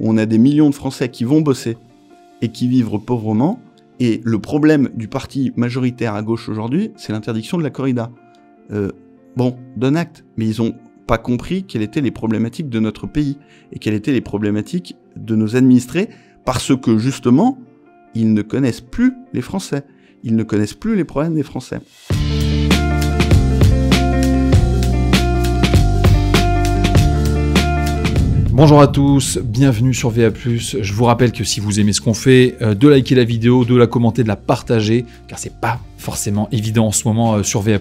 où on a des millions de Français qui vont bosser et qui vivent pauvrement. Et le problème du parti majoritaire à gauche aujourd'hui, c'est l'interdiction de la corrida. Bon, donne acte, mais ils n'ont pas compris quelles étaient les problématiques de notre pays et quelles étaient les problématiques de nos administrés, parce que justement, ils ne connaissent plus les Français. Ils ne connaissent plus les problèmes des Français. Bonjour à tous, bienvenue sur VA+. Je vous rappelle que si vous aimez ce qu'on fait, de liker la vidéo, de la commenter, de la partager, car c'est pas forcément évident en ce moment sur VA+.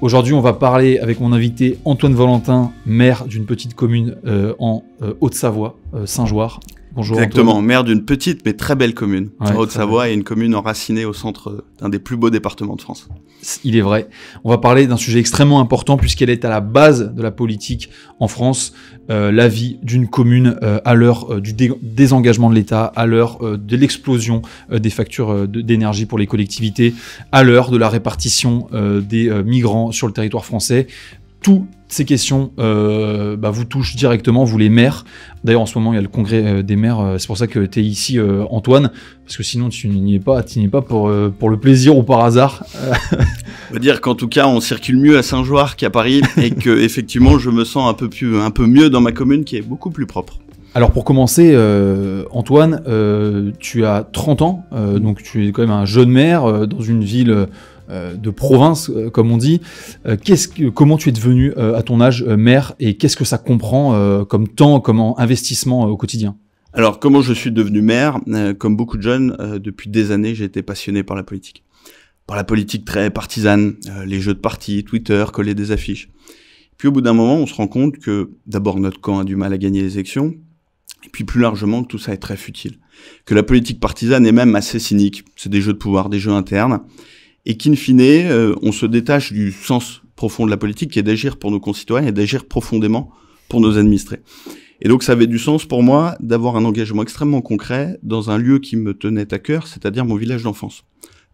Aujourd'hui, on va parler avec mon invité Antoine Valentin, maire d'une petite commune en Haute-Savoie, Saint-Jeoire. Bonjour. Exactement, Antoine. Maire d'une petite mais très belle commune. Ouais, Haute-Savoie est une commune enracinée au centre d'un des plus beaux départements de France. Il est vrai. On va parler d'un sujet extrêmement important puisqu'elle est à la base de la politique en France. La vie d'une commune à l'heure du désengagement de l'État, à l'heure de l'explosion des factures d'énergie pour les collectivités, à l'heure de la répartition des migrants sur le territoire français. Toutes ces questions vous touchent directement, vous les maires. D'ailleurs, en ce moment, il y a le congrès des maires. C'est pour ça que tu es ici, Antoine, parce que sinon, tu n'y es pas, pour le plaisir ou par hasard. On va dire qu'en tout cas, on circule mieux à Saint-Jeoire qu'à Paris et que effectivement, je me sens un peu mieux dans ma commune qui est beaucoup plus propre. Alors pour commencer, Antoine, tu as 30 ans, donc tu es quand même un jeune maire dans une ville de province, comme on dit. Comment tu es devenu à ton âge maire et qu'est-ce que ça comprend comme temps, comme investissement au quotidien? Alors comment je suis devenu maire? Comme beaucoup de jeunes, depuis des années, j'ai été passionné par la politique. Par la politique très partisane, les jeux de partis, Twitter, coller des affiches. Puis au bout d'un moment, on se rend compte que d'abord notre camp a du mal à gagner les élections. Et puis plus largement que tout ça est très futile, que la politique partisane est même assez cynique, c'est des jeux de pouvoir, des jeux internes, et qu'in fine, on se détache du sens profond de la politique qui est d'agir pour nos concitoyens et d'agir profondément pour nos administrés. Et donc ça avait du sens pour moi d'avoir un engagement extrêmement concret dans un lieu qui me tenait à cœur, c'est-à-dire mon village d'enfance,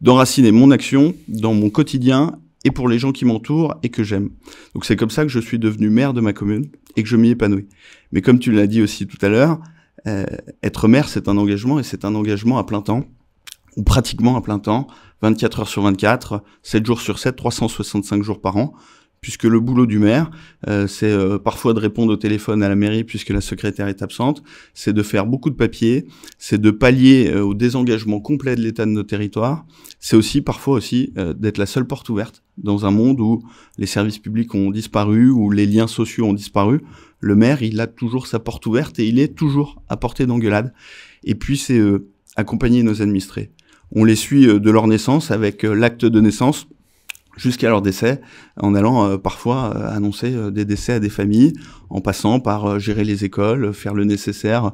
d'enraciner mon action dans mon quotidien et pour les gens qui m'entourent et que j'aime. Donc c'est comme ça que je suis devenu maire de ma commune et que je m'y épanouis. Mais comme tu l'as dit aussi tout à l'heure, être maire, c'est un engagement, et c'est un engagement à plein temps, ou pratiquement à plein temps, 24 heures sur 24, 7 jours sur 7, 365 jours par an, puisque le boulot du maire, c'est parfois de répondre au téléphone à la mairie puisque la secrétaire est absente, c'est de faire beaucoup de papiers, c'est de pallier au désengagement complet de l'État de nos territoires, c'est aussi parfois aussi d'être la seule porte ouverte dans un monde où les services publics ont disparu, où les liens sociaux ont disparu. Le maire, il a toujours sa porte ouverte et il est toujours à portée d'engueulade. Et puis c'est accompagner nos administrés. On les suit de leur naissance avec l'acte de naissance jusqu'à leur décès, en allant parfois annoncer des décès à des familles, en passant par gérer les écoles, faire le nécessaire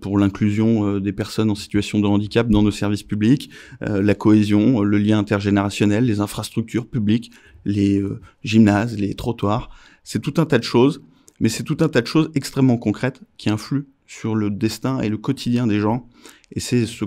pour l'inclusion des personnes en situation de handicap dans nos services publics, la cohésion, le lien intergénérationnel, les infrastructures publiques, les gymnases, les trottoirs. C'est tout un tas de choses, mais c'est tout un tas de choses extrêmement concrètes qui influent sur le destin et le quotidien des gens, et c'est ce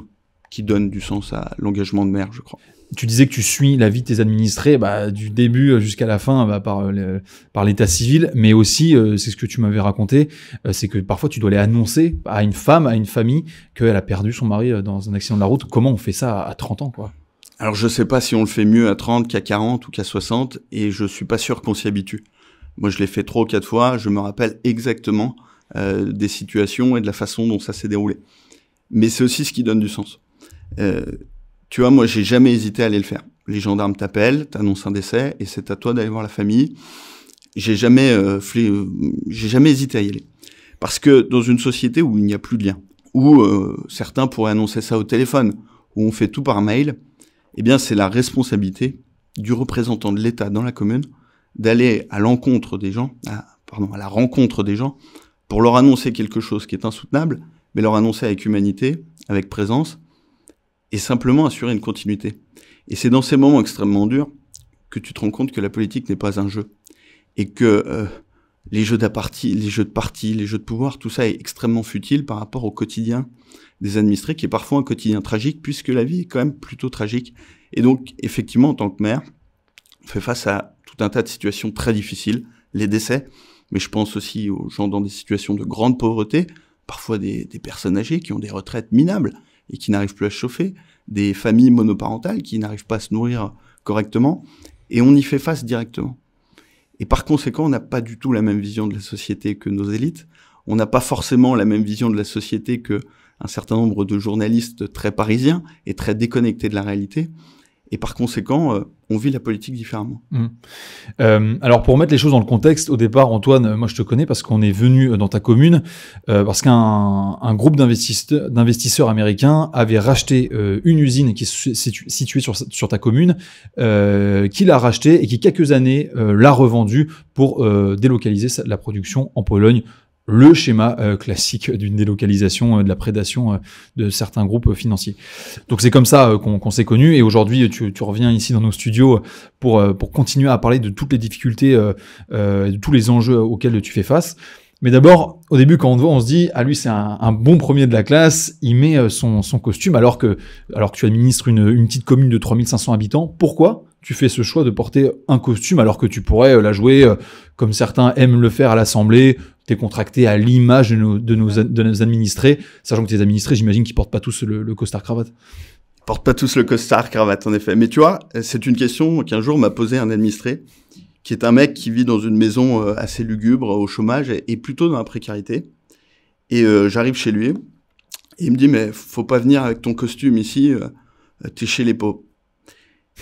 qui donne du sens à l'engagement de maire, je crois. Tu disais que tu suis la vie de tes administrés du début jusqu'à la fin par l'état civil, mais aussi, c'est ce que tu m'avais raconté, c'est que parfois tu dois aller annoncer à une femme, à une famille, qu'elle a perdu son mari dans un accident de la route. Comment on fait ça à 30 ans, quoi? Alors je sais pas si on le fait mieux à 30 qu'à 40 ou qu'à 60, et je suis pas sûr qu'on s'y habitue. Moi je l'ai fait 3 ou 4 fois, je me rappelle exactement des situations et de la façon dont ça s'est déroulé. Mais c'est aussi ce qui donne du sens. Tu vois, moi, j'ai jamais hésité à aller le faire. Les gendarmes t'appellent, t'annoncent un décès, et c'est à toi d'aller voir la famille. J'ai jamais hésité à y aller. Parce que dans une société où il n'y a plus de lien, où certains pourraient annoncer ça au téléphone, où on fait tout par mail, eh bien, c'est la responsabilité du représentant de l'État dans la commune d'aller à la rencontre des gens, pour leur annoncer quelque chose qui est insoutenable, mais leur annoncer avec humanité, avec présence, et simplement assurer une continuité. Et c'est dans ces moments extrêmement durs que tu te rends compte que la politique n'est pas un jeu. Et que les jeux d'appartis, les jeux de partis, les jeux de pouvoir, tout ça est extrêmement futile par rapport au quotidien des administrés, qui est parfois un quotidien tragique, puisque la vie est quand même plutôt tragique. Et donc, effectivement, en tant que maire, on fait face à tout un tas de situations très difficiles, les décès, mais je pense aussi aux gens dans des situations de grande pauvreté, parfois des personnes âgées qui ont des retraites minables et qui n'arrivent plus à se chauffer, des familles monoparentales qui n'arrivent pas à se nourrir correctement, et on y fait face directement. Et par conséquent, on n'a pas du tout la même vision de la société que nos élites, on n'a pas forcément la même vision de la société que un certain nombre de journalistes très parisiens et très déconnectés de la réalité. Et par conséquent, on vit la politique différemment. Mmh. Alors, pour mettre les choses dans le contexte, au départ, Antoine, moi je te connais parce qu'on est venu dans ta commune, parce qu'un groupe d'investisseurs américains avait racheté une usine qui est située sur ta commune, qui l'a rachetée et qui, quelques années, l'a revendue pour délocaliser la production en Pologne. Le schéma classique d'une délocalisation, de la prédation de certains groupes financiers. Donc c'est comme ça qu'on s'est connus. Et aujourd'hui, tu reviens ici dans nos studios pour continuer à parler de toutes les difficultés, de tous les enjeux auxquels tu fais face. Mais d'abord, au début, quand on te voit, on se dit « Ah, lui, c'est un bon premier de la classe, il met son costume alors que tu administres une petite commune de 3500 habitants. Pourquoi tu fais ce choix de porter un costume alors que tu pourrais la jouer comme certains aiment le faire à l'Assemblée, t'es contracté à l'image de nos administrés, sachant que tes administrés, j'imagine qu'ils portent pas tous le costard-cravate. Ils portent pas tous le costard-cravate, en effet. Mais tu vois, c'est une question qu'un jour m'a posée un administré, qui est un mec qui vit dans une maison assez lugubre, au chômage, et plutôt dans la précarité. Et j'arrive chez lui, et il me dit « Mais faut pas venir avec ton costume ici, t'es chez les pauvres. »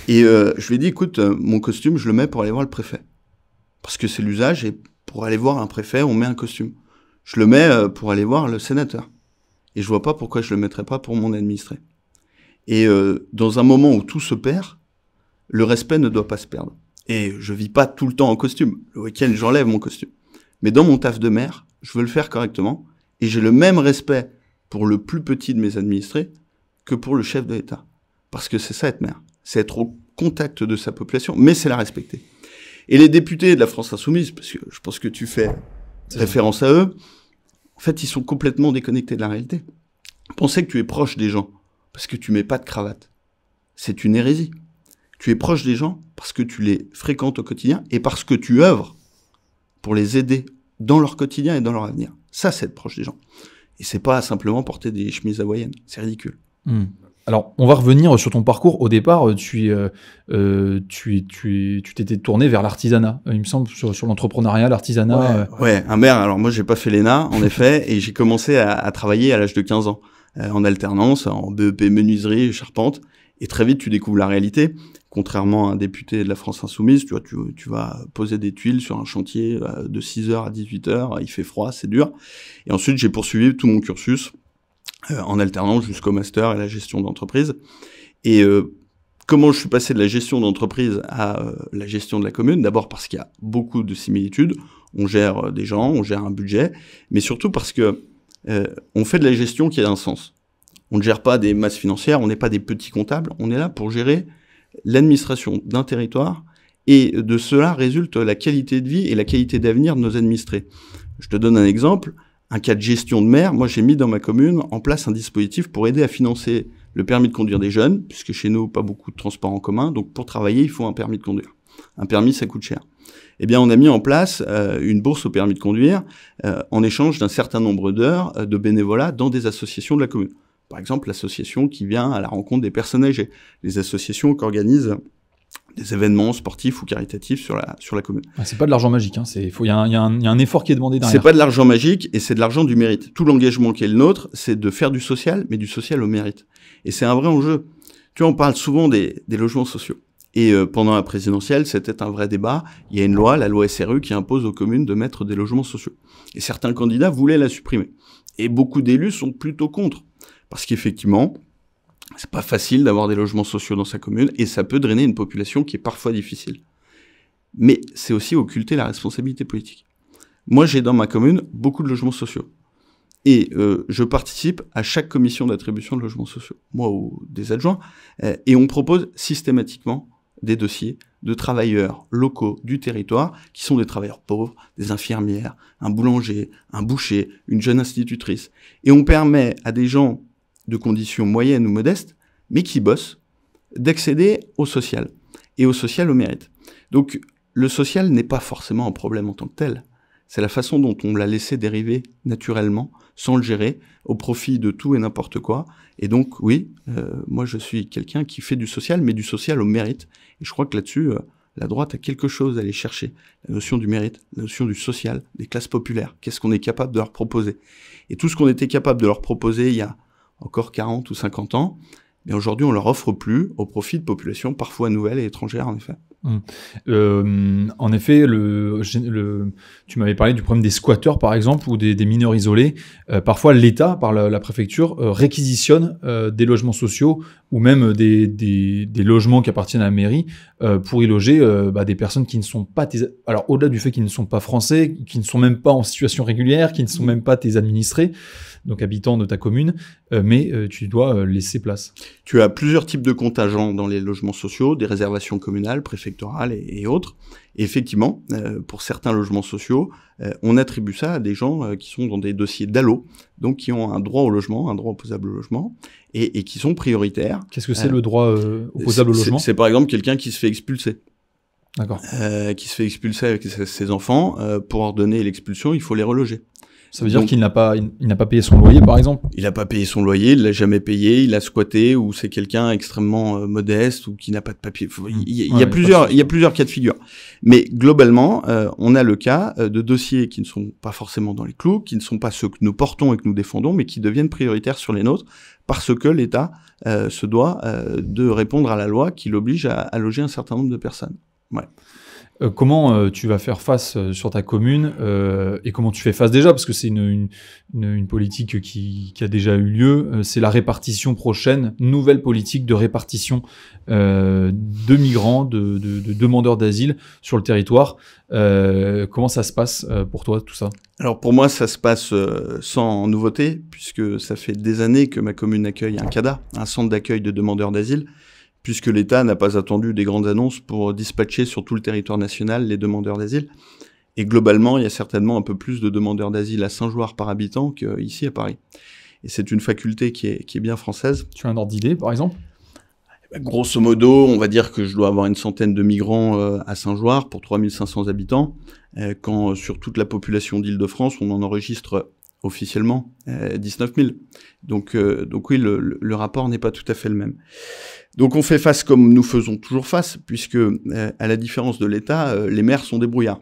Et je lui ai dit « Écoute, mon costume, je le mets pour aller voir le préfet. Parce que c'est l'usage, et pour aller voir un préfet, on met un costume. Je le mets pour aller voir le sénateur. Et je vois pas pourquoi je le mettrais pas pour mon administré. » Et dans un moment où tout se perd, le respect ne doit pas se perdre. Et je vis pas tout le temps en costume. Le week-end, j'enlève mon costume. Mais dans mon taf de maire, je veux le faire correctement, et j'ai le même respect pour le plus petit de mes administrés que pour le chef de l'État. Parce que c'est ça être maire. C'est être au contact de sa population, mais c'est la respecter. Et les députés de la France insoumise, parce que je pense que tu fais référence à eux, en fait, ils sont complètement déconnectés de la réalité. Pensez que tu es proche des gens parce que tu mets pas de cravate. C'est une hérésie. Tu es proche des gens parce que tu les fréquentes au quotidien et parce que tu œuvres pour les aider dans leur quotidien et dans leur avenir. Ça, c'est être proche des gens. Et c'est pas simplement porter des chemises hawaïennes. C'est ridicule. Mmh. Alors, on va revenir sur ton parcours. Au départ, tu t'étais tourné vers l'artisanat, il me semble, sur l'entrepreneuriat, l'artisanat. Ouais, ouais, un maire. Alors moi, j'ai pas fait l'ENA, en effet, et j'ai commencé à travailler à l'âge de 15 ans, en alternance, en BEP menuiserie, charpente. Et très vite, tu découvres la réalité. Contrairement à un député de la France insoumise, tu vois, tu vas poser des tuiles sur un chantier de 6h à 18h, il fait froid, c'est dur. Et ensuite, j'ai poursuivi tout mon cursus en alternance jusqu'au master et la gestion d'entreprise. Et comment je suis passé de la gestion d'entreprise à la gestion de la commune? D'abord parce qu'il y a beaucoup de similitudes. On gère des gens, on gère un budget, mais surtout parce que on fait de la gestion qui a un sens. On ne gère pas des masses financières, on n'est pas des petits comptables, on est là pour gérer l'administration d'un territoire, et de cela résulte la qualité de vie et la qualité d'avenir de nos administrés. Je te donne un exemple. Un cas de gestion de maire, moi j'ai mis dans ma commune en place un dispositif pour aider à financer le permis de conduire des jeunes, puisque chez nous, pas beaucoup de transports en commun, donc pour travailler, il faut un permis de conduire. Un permis, ça coûte cher. Eh bien, on a mis en place une bourse au permis de conduire en échange d'un certain nombre d'heures de bénévolat dans des associations de la commune. Par exemple, l'association qui vient à la rencontre des personnes âgées, les associations qui organisent des événements sportifs ou caritatifs sur la commune. Ah, c'est pas de l'argent magique, hein. Il y a un effort qui est demandé derrière. C'est pas de l'argent magique et c'est de l'argent du mérite. Tout l'engagement qui est le nôtre, c'est de faire du social, mais du social au mérite. Et c'est un vrai enjeu. Tu vois, on parle souvent des logements sociaux. Et pendant la présidentielle, c'était un vrai débat. Il y a une loi, la loi SRU, qui impose aux communes de mettre des logements sociaux. Et certains candidats voulaient la supprimer. Et beaucoup d'élus sont plutôt contre. Parce qu'effectivement, c'est pas facile d'avoir des logements sociaux dans sa commune et ça peut drainer une population qui est parfois difficile. Mais c'est aussi occulter la responsabilité politique. Moi, j'ai dans ma commune beaucoup de logements sociaux et je participe à chaque commission d'attribution de logements sociaux, moi ou des adjoints, et on propose systématiquement des dossiers de travailleurs locaux du territoire qui sont des travailleurs pauvres, des infirmières, un boulanger, un boucher, une jeune institutrice. Et on permet à des gens de conditions moyennes ou modestes, mais qui bossent, d'accéder au social, et au social au mérite. Donc, le social n'est pas forcément un problème en tant que tel. c'est la façon dont on l'a laissé dériver naturellement, sans le gérer, au profit de tout et n'importe quoi. Et donc, oui, moi je suis quelqu'un qui fait du social, mais du social au mérite. Et je crois que là-dessus, la droite a quelque chose à aller chercher. La notion du mérite, la notion du social, des classes populaires. Qu'est-ce qu'on est capable de leur proposer? Et tout ce qu'on était capable de leur proposer il y a encore 40 ou 50 ans, mais aujourd'hui, on ne leur offre plus au profit de populations parfois nouvelles et étrangères, en effet. Mmh. En effet, tu m'avais parlé du problème des squatteurs, par exemple, ou des mineurs isolés. Parfois, l'État, par la préfecture, réquisitionne des logements sociaux ou même des logements qui appartiennent à la mairie pour y loger des personnes qui ne sont pas tes... Alors, au-delà du fait qu'ils ne sont pas français, qui ne sont même pas en situation régulière, qui ne sont même pas tes administrés, donc habitants de ta commune, mais tu dois laisser place. Tu as plusieurs types de contingents dans les logements sociaux, des réservations communales, préfectorales et autres. Et effectivement, pour certains logements sociaux, on attribue ça à des gens qui sont dans des dossiers d'allo, donc qui ont un droit au logement, un droit opposable au logement, et qui sont prioritaires. Qu'est-ce que c'est le droit opposable au logement? C'est par exemple quelqu'un qui se fait expulser. D'accord. Qui se fait expulser avec ses enfants. Pour ordonner l'expulsion, il faut les reloger. Ça veut dire qu'il n'a pas payé son loyer, par exemple? Il n'a pas payé son loyer, il l'a jamais payé, il a squatté, ou c'est quelqu'un extrêmement modeste, ou qui n'a pas de papier. Il y a plusieurs cas de figure. Mais globalement, on a le cas de dossiers qui ne sont pas forcément dans les clous, qui ne sont pas ceux que nous portons et que nous défendons, mais qui deviennent prioritaires sur les nôtres, parce que l'État se doit de répondre à la loi qui l'oblige à loger un certain nombre de personnes. Ouais. Comment tu vas faire face sur ta commune et comment tu fais face déjà? Parce que c'est une politique qui a déjà eu lieu. C'est la répartition prochaine, nouvelle politique de répartition de migrants, de demandeurs d'asile sur le territoire. Comment ça se passe pour toi, tout ça? Alors pour moi, ça se passe sans nouveauté, puisque ça fait des années que ma commune accueille un CADA, un centre d'accueil de demandeurs d'asile, puisque l'État n'a pas attendu des grandes annonces pour dispatcher sur tout le territoire national les demandeurs d'asile. Et globalement, il y a certainement un peu plus de demandeurs d'asile à Saint-Jeoire par habitant qu'ici à Paris. Et c'est une faculté qui est bien française. Tu as un ordre d'idée, par exemple? Grosso modo, on va dire que je dois avoir une centaine de migrants à Saint-Jeoire pour 3500 habitants, quand sur toute la population d'Île-de-France, on en enregistre officiellement 19 000. Donc oui, le rapport n'est pas tout à fait le même. Donc on fait face comme nous faisons toujours face, puisque à la différence de l'État, les maires sont débrouillards.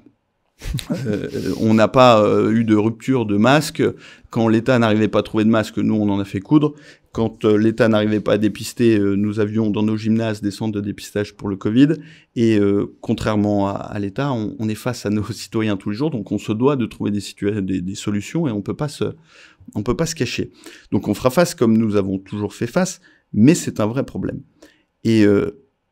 On n'a pas eu de rupture de masques. Quand l'État n'arrivait pas à trouver de masques, nous on en a fait coudre. Quand l'État n'arrivait pas à dépister, nous avions dans nos gymnases des centres de dépistage pour le Covid. Et contrairement à l'État, on est face à nos citoyens tous les jours, donc on se doit de trouver des solutions et on ne peut pas se cacher. Donc on fera face comme nous avons toujours fait face, mais c'est un vrai problème. Et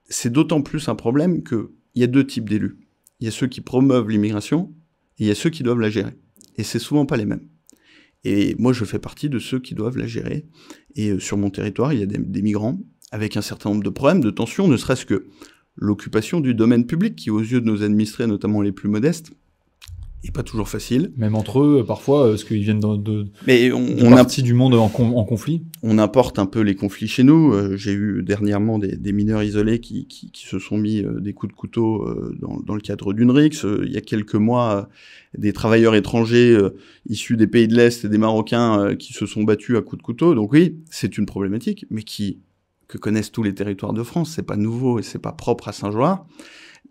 c'est d'autant plus un problème qu'il y a deux types d'élus. Il y a ceux qui promeuvent l'immigration et il y a ceux qui doivent la gérer. Et c'est souvent pas les mêmes. Et moi, je fais partie de ceux qui doivent la gérer. Et sur mon territoire, il y a des migrants avec un certain nombre de problèmes, de tensions, ne serait-ce que l'occupation du domaine public, qui, aux yeux de nos administrés, notamment les plus modestes, n'est pas toujours facile. Même entre eux, parfois, parce qu'ils viennent de partie du monde en conflit. On importe un peu les conflits chez nous. J'ai eu dernièrement des mineurs isolés qui se sont mis des coups de couteau dans le cadre d'une rixe. Il y a quelques mois, des travailleurs étrangers issus des pays de l'Est et des Marocains qui se sont battus à coups de couteau. Donc oui, c'est une problématique, mais que connaissent tous les territoires de France. C'est pas nouveau et c'est pas propre à Saint-Jeoire.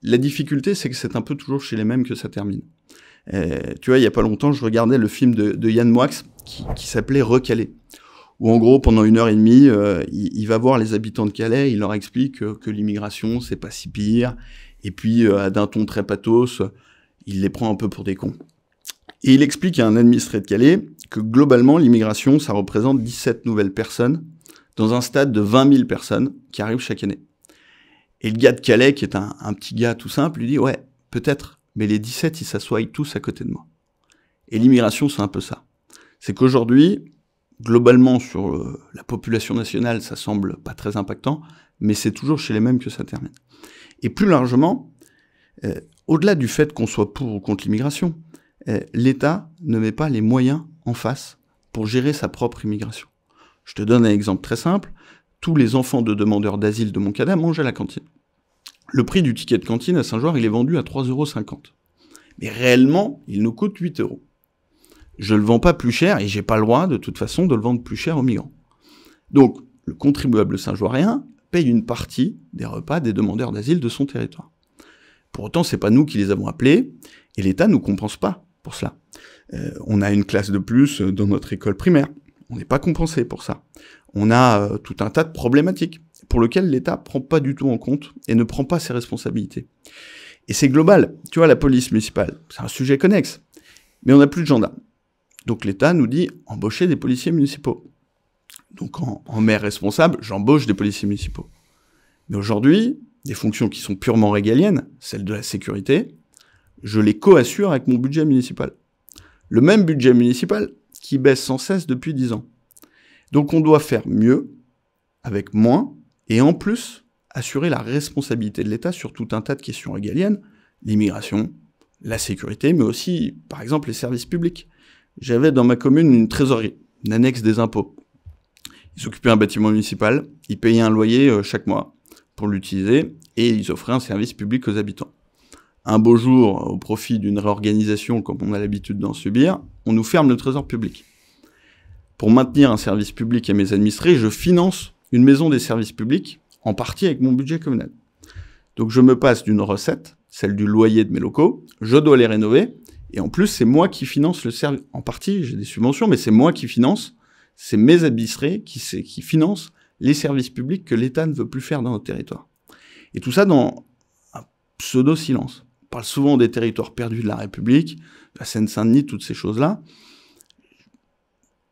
La difficulté, c'est que c'est un peu toujours chez les mêmes que ça termine. Tu vois, il n'y a pas longtemps, je regardais le film de Yann Moix qui s'appelait Recalais, où en gros, pendant 1h30, il va voir les habitants de Calais, il leur explique que l'immigration, c'est pas si pire, et puis d'un ton très pathos, il les prend un peu pour des cons. Et il explique à un administré de Calais que globalement, l'immigration, ça représente 17 nouvelles personnes dans un stade de 20 000 personnes qui arrivent chaque année. Et le gars de Calais, qui est un petit gars tout simple, lui dit « Ouais, peut-être. » Mais les 17, ils s'assoient tous à côté de moi. Et l'immigration, c'est un peu ça. C'est qu'aujourd'hui, globalement, sur la population nationale, ça semble pas très impactant, mais c'est toujours chez les mêmes que ça termine. Et plus largement, au-delà du fait qu'on soit pour ou contre l'immigration, l'État ne met pas les moyens en face pour gérer sa propre immigration. Je te donne un exemple très simple. Tous les enfants de demandeurs d'asile de mon CADA mangent à la cantine. Le prix du ticket de cantine à Saint-Jeoire, il est vendu à 3,50 €. Mais réellement, il nous coûte 8 €. Je ne le vends pas plus cher et je n'ai pas le droit, de toute façon, de le vendre plus cher aux migrants. Donc, le contribuable saint-jeoirien paye une partie des repas des demandeurs d'asile de son territoire. Pour autant, ce n'est pas nous qui les avons appelés et l'État ne nous compense pas pour cela. On a une classe de plus dans notre école primaire. On n'est pas compensé pour ça. On a tout un tas de problématiques pour lesquelles l'État ne prend pas du tout en compte et ne prend pas ses responsabilités. Et c'est global. Tu vois, la police municipale, c'est un sujet connexe. Mais on n'a plus de gendarmes. Donc l'État nous dit « embauchez des policiers municipaux ». Donc en maire responsable, j'embauche des policiers municipaux. Mais aujourd'hui, des fonctions qui sont purement régaliennes, celles de la sécurité, je les co-assure avec mon budget municipal. Le même budget municipal qui baisse sans cesse depuis 10 ans. Donc on doit faire mieux, avec moins, et en plus, assurer la responsabilité de l'État sur tout un tas de questions régaliennes, l'immigration, la sécurité, mais aussi, par exemple, les services publics. J'avais dans ma commune une trésorerie, une annexe des impôts. Ils occupaient un bâtiment municipal, ils payaient un loyer chaque mois pour l'utiliser, et ils offraient un service public aux habitants. Un beau jour, au profit d'une réorganisation comme on a l'habitude d'en subir, on nous ferme le trésor public. Pour maintenir un service public à mes administrés, je finance une maison des services publics, en partie avec mon budget communal. Donc je me passe d'une recette, celle du loyer de mes locaux, je dois les rénover, et en plus c'est moi qui finance le service. En partie, j'ai des subventions, mais c'est moi qui finance, c'est mes administrés qui financent les services publics que l'État ne veut plus faire dans nos territoires. Et tout ça dans un pseudo-silence. On parle souvent des territoires perdus de la République, de la Seine-Saint-Denis, toutes ces choses-là.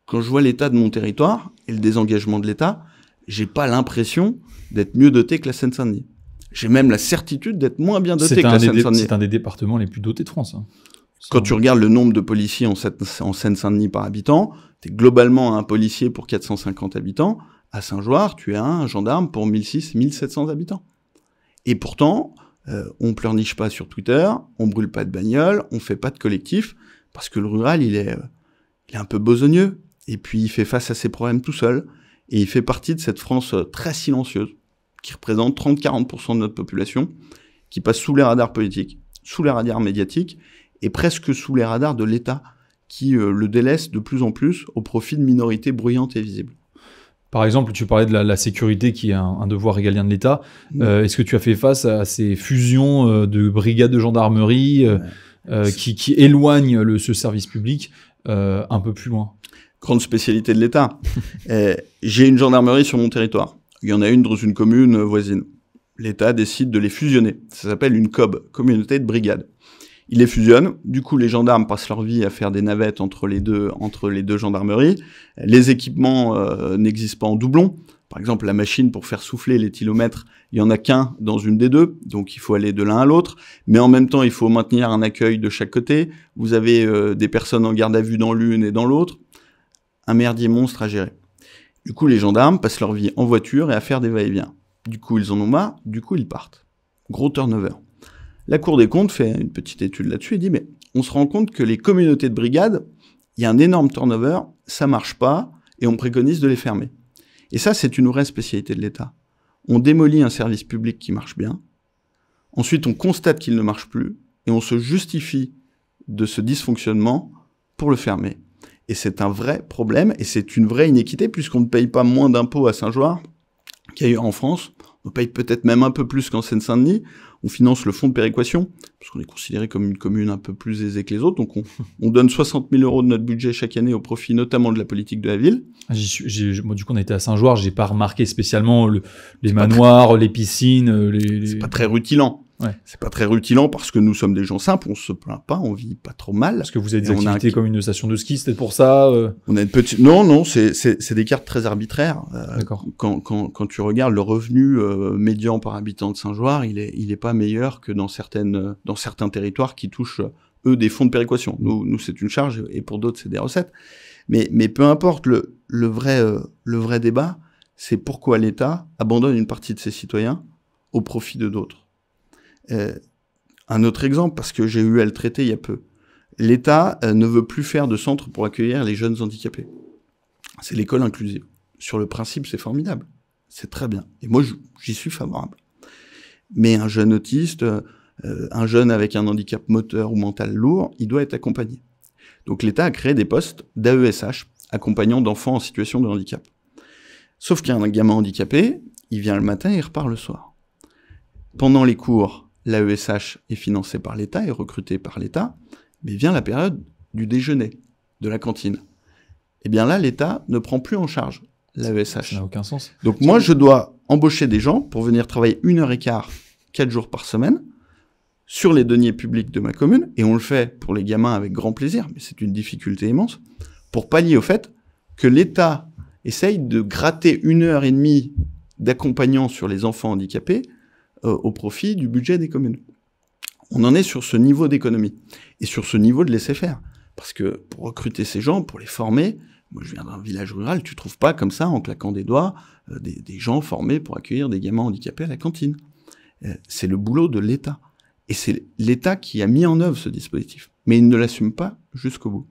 Quand je vois l'état de mon territoire et le désengagement de l'État, j'ai pas l'impression d'être mieux doté que la Seine-Saint-Denis. J'ai même la certitude d'être moins bien doté que la Seine-Saint-Denis. C'est un des départements les plus dotés de France. Hein. Quand tu regardes le nombre de policiers en Seine-Saint-Denis par habitant, tu es globalement un policier pour 450 habitants. À Saint-Jeoire, tu es un gendarme pour 1600, 1700 habitants. Et pourtant, on pleurniche pas sur Twitter, on brûle pas de bagnole, on fait pas de collectif, parce que le rural, il est un peu besogneux. Et puis, il fait face à ses problèmes tout seul. Et il fait partie de cette France très silencieuse, qui représente 30-40% de notre population, qui passe sous les radars politiques, sous les radars médiatiques, et presque sous les radars de l'État, qui le délaisse de plus en plus au profit de minorités bruyantes et visibles. Par exemple, tu parlais de la sécurité qui est un devoir régalien de l'État. Mmh. Est-ce que tu as fait face à ces fusions de brigades de gendarmerie qui éloignent ce service public un peu plus loin? Grande spécialité de l'État. J'ai une gendarmerie sur mon territoire. Il y en a une dans une commune voisine. L'État décide de les fusionner. Ça s'appelle une COB, communauté de brigade. Il les fusionne. Du coup, les gendarmes passent leur vie à faire des navettes entre les deux gendarmeries. Les équipements n'existent pas en doublon. Par exemple, la machine pour faire souffler les kilomètres, il y en a qu'un dans une des deux, donc il faut aller de l'un à l'autre. Mais en même temps, il faut maintenir un accueil de chaque côté. Vous avez des personnes en garde à vue dans l'une et dans l'autre. Un merdier monstre à gérer. Du coup, les gendarmes passent leur vie en voiture et à faire des va-et-vient. Du coup, ils en ont marre, du coup, ils partent. Gros turnover. La Cour des Comptes fait une petite étude là-dessus et dit « mais on se rend compte que les communautés de brigades, il y a un énorme turnover, ça marche pas et on préconise de les fermer. » Et ça, c'est une vraie spécialité de l'État. On démolit un service public qui marche bien, ensuite on constate qu'il ne marche plus et on se justifie de ce dysfonctionnement pour le fermer. Et c'est un vrai problème, et c'est une vraie inéquité, puisqu'on ne paye pas moins d'impôts à Saint-Jeoire qu'ailleurs en France. On paye peut-être même un peu plus qu'en Seine-Saint-Denis. On finance le fonds de péréquation, parce qu'on est considéré comme une commune un peu plus aisée que les autres. Donc on donne 60 000 € de notre budget chaque année au profit notamment de la politique de la ville. Moi, du coup, on a été à Saint-Jeoire, j'ai pas remarqué spécialement les manoirs, les piscines. C'est pas très rutilant. Ouais. C'est pas très rutilant parce que nous sommes des gens simples, on se plaint pas, on vit pas trop mal. Parce que vous avez des activités comme une station de ski, c'était pour ça On a une petite... Non, c'est des cartes très arbitraires. Quand tu regardes le revenu médian par habitant de Saint-Jeoire, il est pas meilleur que dans certains territoires qui touchent, eux, des fonds de péréquation. Nous c'est une charge et pour d'autres, c'est des recettes. Mais peu importe, le vrai débat, c'est pourquoi l'État abandonne une partie de ses citoyens au profit de d'autres. Un autre exemple, parce que j'ai eu à le traiter il y a peu. L'État ne veut plus faire de centre pour accueillir les jeunes handicapés. C'est l'école inclusive. Sur le principe, c'est formidable. C'est très bien. Et moi, j'y suis favorable. Mais un jeune autiste, un jeune avec un handicap moteur ou mental lourd, il doit être accompagné. Donc l'État a créé des postes d'AESH, accompagnant d'enfants en situation de handicap. Sauf qu'un gamin handicapé, il vient le matin et il repart le soir. Pendant les cours, l'AESH est financé par l'État, est recruté par l'État, mais vient la période du déjeuner, de la cantine. Eh bien là, l'État ne prend plus en charge l'AESH. Ça n'a aucun sens. Donc moi, je dois embaucher des gens pour venir travailler 1h15, 4 jours par semaine, sur les deniers publics de ma commune, et on le fait pour les gamins avec grand plaisir, mais c'est une difficulté immense, pour pallier au fait que l'État essaye de gratter 1h30 d'accompagnants sur les enfants handicapés au profit du budget des communes. On en est sur ce niveau d'économie et sur ce niveau de laisser-faire. Parce que pour recruter ces gens, pour les former, moi je viens d'un village rural, tu ne trouves pas comme ça, en claquant des doigts, des gens formés pour accueillir des gamins handicapés à la cantine. C'est le boulot de l'État. Et c'est l'État qui a mis en œuvre ce dispositif. Mais il ne l'assume pas jusqu'au bout.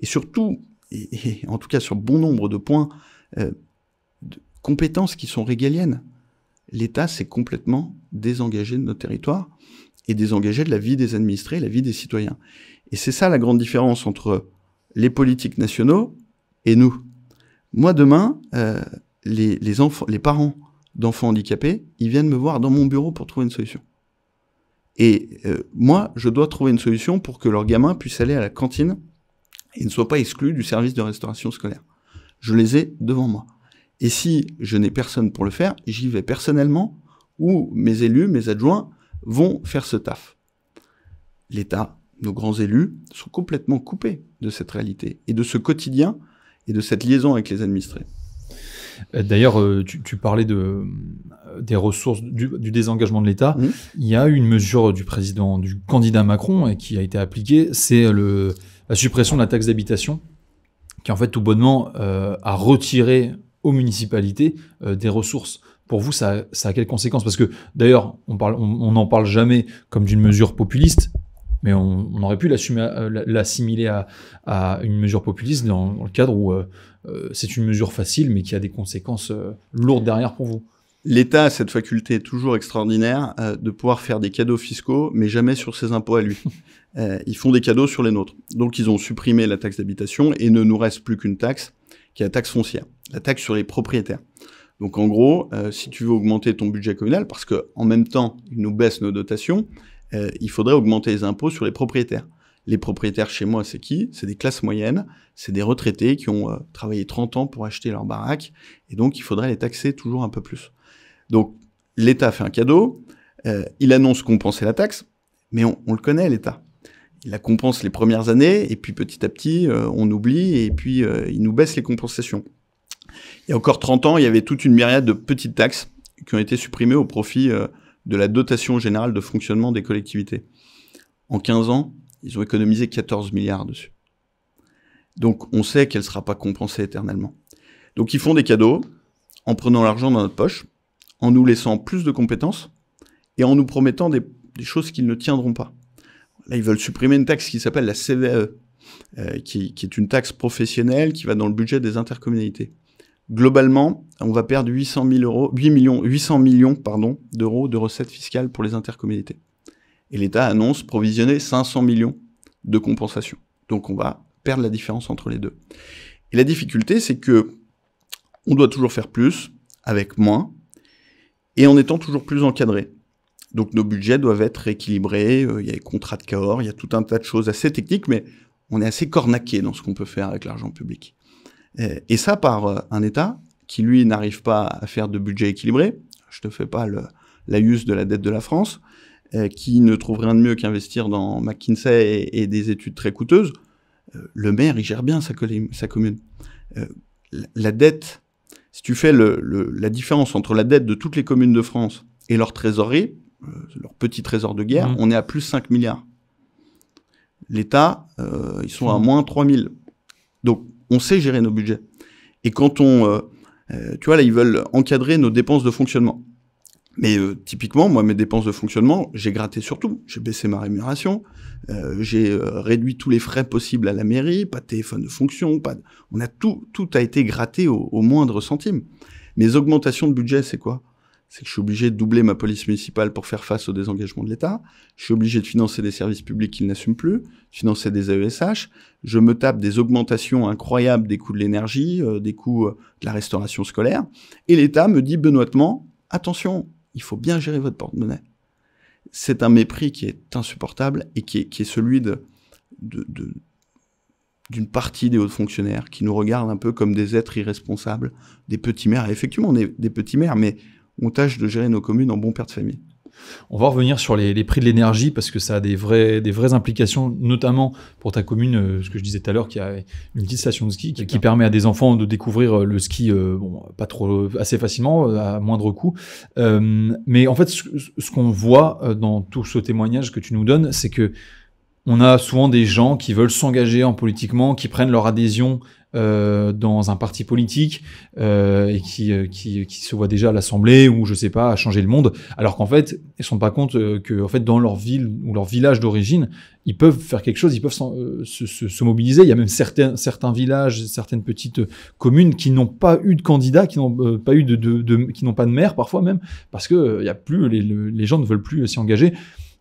Et surtout, et en tout cas sur bon nombre de points, de compétences qui sont régaliennes, l'État s'est complètement désengagé de nos territoires et désengagé de la vie des administrés, la vie des citoyens. Et c'est ça la grande différence entre les politiques nationaux et nous. Moi, demain, les parents d'enfants handicapés, ils viennent me voir dans mon bureau pour trouver une solution. Et moi, je dois trouver une solution pour que leur gamin puisse aller à la cantine et ne soit pas exclu du service de restauration scolaire. Je les ai devant moi. Et si je n'ai personne pour le faire, j'y vais personnellement ou mes élus, mes adjoints vont faire ce taf. L'État, nos grands élus, sont complètement coupés de cette réalité et de ce quotidien et de cette liaison avec les administrés. D'ailleurs, tu parlais des ressources, du désengagement de l'État. Mmh. Il y a eu une mesure du candidat Macron et qui a été appliquée, c'est la suppression de la taxe d'habitation, qui en fait tout bonnement a retiré aux municipalités des ressources. Pour vous, ça a quelles conséquences? Parce que d'ailleurs, on n'en parle jamais comme d'une mesure populiste, mais on aurait pu l'assimiler à une mesure populiste dans le cadre où c'est une mesure facile, mais qui a des conséquences lourdes derrière pour vous. L'État a cette faculté toujours extraordinaire de pouvoir faire des cadeaux fiscaux, mais jamais sur ses impôts à lui. Ils font des cadeaux sur les nôtres. Donc ils ont supprimé la taxe d'habitation et ne nous reste plus qu'une taxe, qui est la taxe foncière, la taxe sur les propriétaires. Donc en gros, si tu veux augmenter ton budget communal, parce qu'en même temps, ils nous baissent nos dotations, il faudrait augmenter les impôts sur les propriétaires. Les propriétaires chez moi, c'est qui? C'est des classes moyennes, c'est des retraités qui ont travaillé 30 ans pour acheter leur baraque, et donc il faudrait les taxer toujours un peu plus. Donc l'État fait un cadeau, il annonce compenser la taxe, mais on le connaît l'État. Il la compense les premières années, et puis petit à petit, on oublie, et puis il nous baisse les compensations. Il y a encore 30 ans, il y avait toute une myriade de petites taxes qui ont été supprimées au profit de la dotation générale de fonctionnement des collectivités. En 15 ans, ils ont économisé 14 milliards dessus. Donc on sait qu'elle ne sera pas compensée éternellement. Donc ils font des cadeaux en prenant l'argent dans notre poche, en nous laissant plus de compétences et en nous promettant des choses qu'ils ne tiendront pas. Là, ils veulent supprimer une taxe qui s'appelle la CVE, qui est une taxe professionnelle qui va dans le budget des intercommunalités. Globalement, on va perdre 800 millions d'euros de recettes fiscales pour les intercommunalités. Et l'État annonce provisionner 500 millions de compensation. Donc on va perdre la différence entre les deux. Et la difficulté, c'est que on doit toujours faire plus avec moins et en étant toujours plus encadré. Donc nos budgets doivent être rééquilibrés, il y a les contrats de Cahors, il y a tout un tas de choses assez techniques, mais on est assez cornaqué dans ce qu'on peut faire avec l'argent public. Et ça par un État qui, lui, n'arrive pas à faire de budget équilibré, je te fais pas l'AIUS de la dette de la France, qui ne trouve rien de mieux qu'investir dans McKinsey et des études très coûteuses. Le maire, il gère bien sa commune. La dette, si tu fais la différence entre la dette de toutes les communes de France et leur trésorerie, leur petit trésor de guerre, on est à plus 5 milliards. L'État, ils sont à moins 3 000. Donc, on sait gérer nos budgets. Et quand on... tu vois, là, ils veulent encadrer nos dépenses de fonctionnement. Mais typiquement, moi, mes dépenses de fonctionnement, j'ai gratté surtout. J'ai baissé ma rémunération, j'ai réduit tous les frais possibles à la mairie, pas de téléphone de fonction, pas de... On a tout a été gratté au moindre centime. Mes augmentations de budget, c'est quoi? c'est que je suis obligé de doubler ma police municipale pour faire face au désengagement de l'État, je suis obligé de financer des services publics qu'ils n'assument plus, financer des AESH, je me tape des augmentations incroyables des coûts de l'énergie, des coûts de la restauration scolaire, et l'État me dit benoîtement, attention, il faut bien gérer votre porte-monnaie. C'est un mépris qui est insupportable et qui est celui d'une partie des hauts fonctionnaires qui nous regardent un peu comme des êtres irresponsables, des petits maires. Et effectivement, on est des petits maires, mais on tâche de gérer nos communes en bon père de famille. On va revenir sur les prix de l'énergie parce que ça a des vraies implications, notamment pour ta commune, ce que je disais tout à l'heure, qui a une petite station de ski qui permet à des enfants de découvrir le ski assez facilement, à moindre coût. Mais en fait, ce qu'on voit dans tout ce témoignage que tu nous donnes, c'est que on a souvent des gens qui veulent s'engager politiquement, qui prennent leur adhésion dans un parti politique et qui se voient déjà à l'Assemblée ou, je sais pas, à changer le monde, alors qu'en fait, ils ne se rendent pas compte que en fait, dans leur ville ou leur village d'origine, ils peuvent faire quelque chose, ils peuvent se mobiliser. Il y a même certains villages, certaines petites communes qui n'ont pas eu de candidats, qui n'ont pas eu qui n'ont pas de maire parfois même, parce que y a plus, les gens ne veulent plus s'y engager.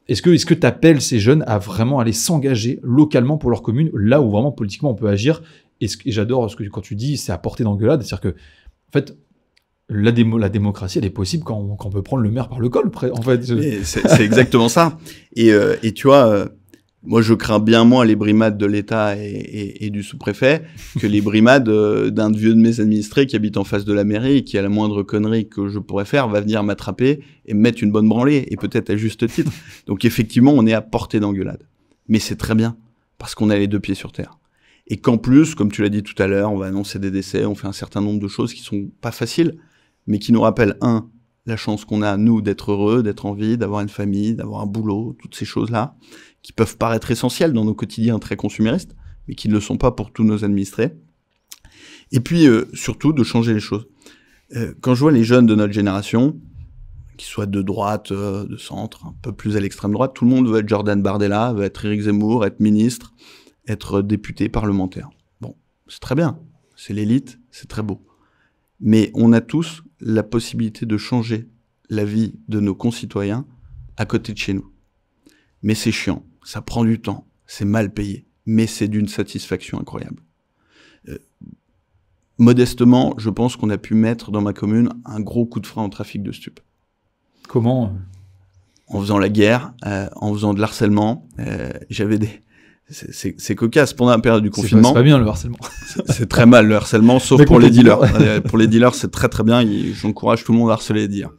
Est-ce que tu appelles ces jeunes à vraiment aller s'engager localement pour leur commune, là où vraiment politiquement on peut agir? Et j'adore quand tu dis c'est à portée d'engueulade, c'est-à-dire que en fait la démocratie elle est possible quand on peut prendre le maire par le col. En fait, c'est exactement ça. Et tu vois, moi je crains bien moins les brimades de l'État et du sous-préfet que les brimades d'un vieux de mes administrés qui habite en face de la mairie et qui à la moindre connerie que je pourrais faire va venir m'attraper et me mettre une bonne branlée, et peut-être à juste titre. Donc effectivement on est à portée d'engueulade, mais c'est très bien parce qu'on a les deux pieds sur terre et qu'en plus, comme tu l'as dit tout à l'heure, on va annoncer des décès, on fait un certain nombre de choses qui sont pas faciles mais qui nous rappellent la chance qu'on a, nous, d'être heureux, d'être en vie, d'avoir une famille, d'avoir un boulot, toutes ces choses-là, qui peuvent paraître essentielles dans nos quotidiens très consuméristes, mais qui ne le sont pas pour tous nos administrés. Et puis, surtout, de changer les choses. Quand je vois les jeunes de notre génération, qu'ils soient de droite, de centre, un peu plus à l'extrême droite, tout le monde veut être Jordan Bardella, veut être Éric Zemmour, être ministre, être député parlementaire. Bon, c'est très bien, c'est l'élite, c'est très beau. Mais on a tous la possibilité de changer la vie de nos concitoyens à côté de chez nous. Mais c'est chiant, ça prend du temps, c'est mal payé, mais c'est d'une satisfaction incroyable. Modestement, je pense qu'on a pu mettre dans ma commune un gros coup de frein au trafic de stupes. Comment? En faisant la guerre, en faisant de l'harcèlement. J'avais des... C'est cocasse. Pendant la période du confinement... C'est pas bien le harcèlement. C'est très mal le harcèlement, sauf pour les dealers. Pour les dealers, c'est très très bien. J'encourage tout le monde à harceler les dealers.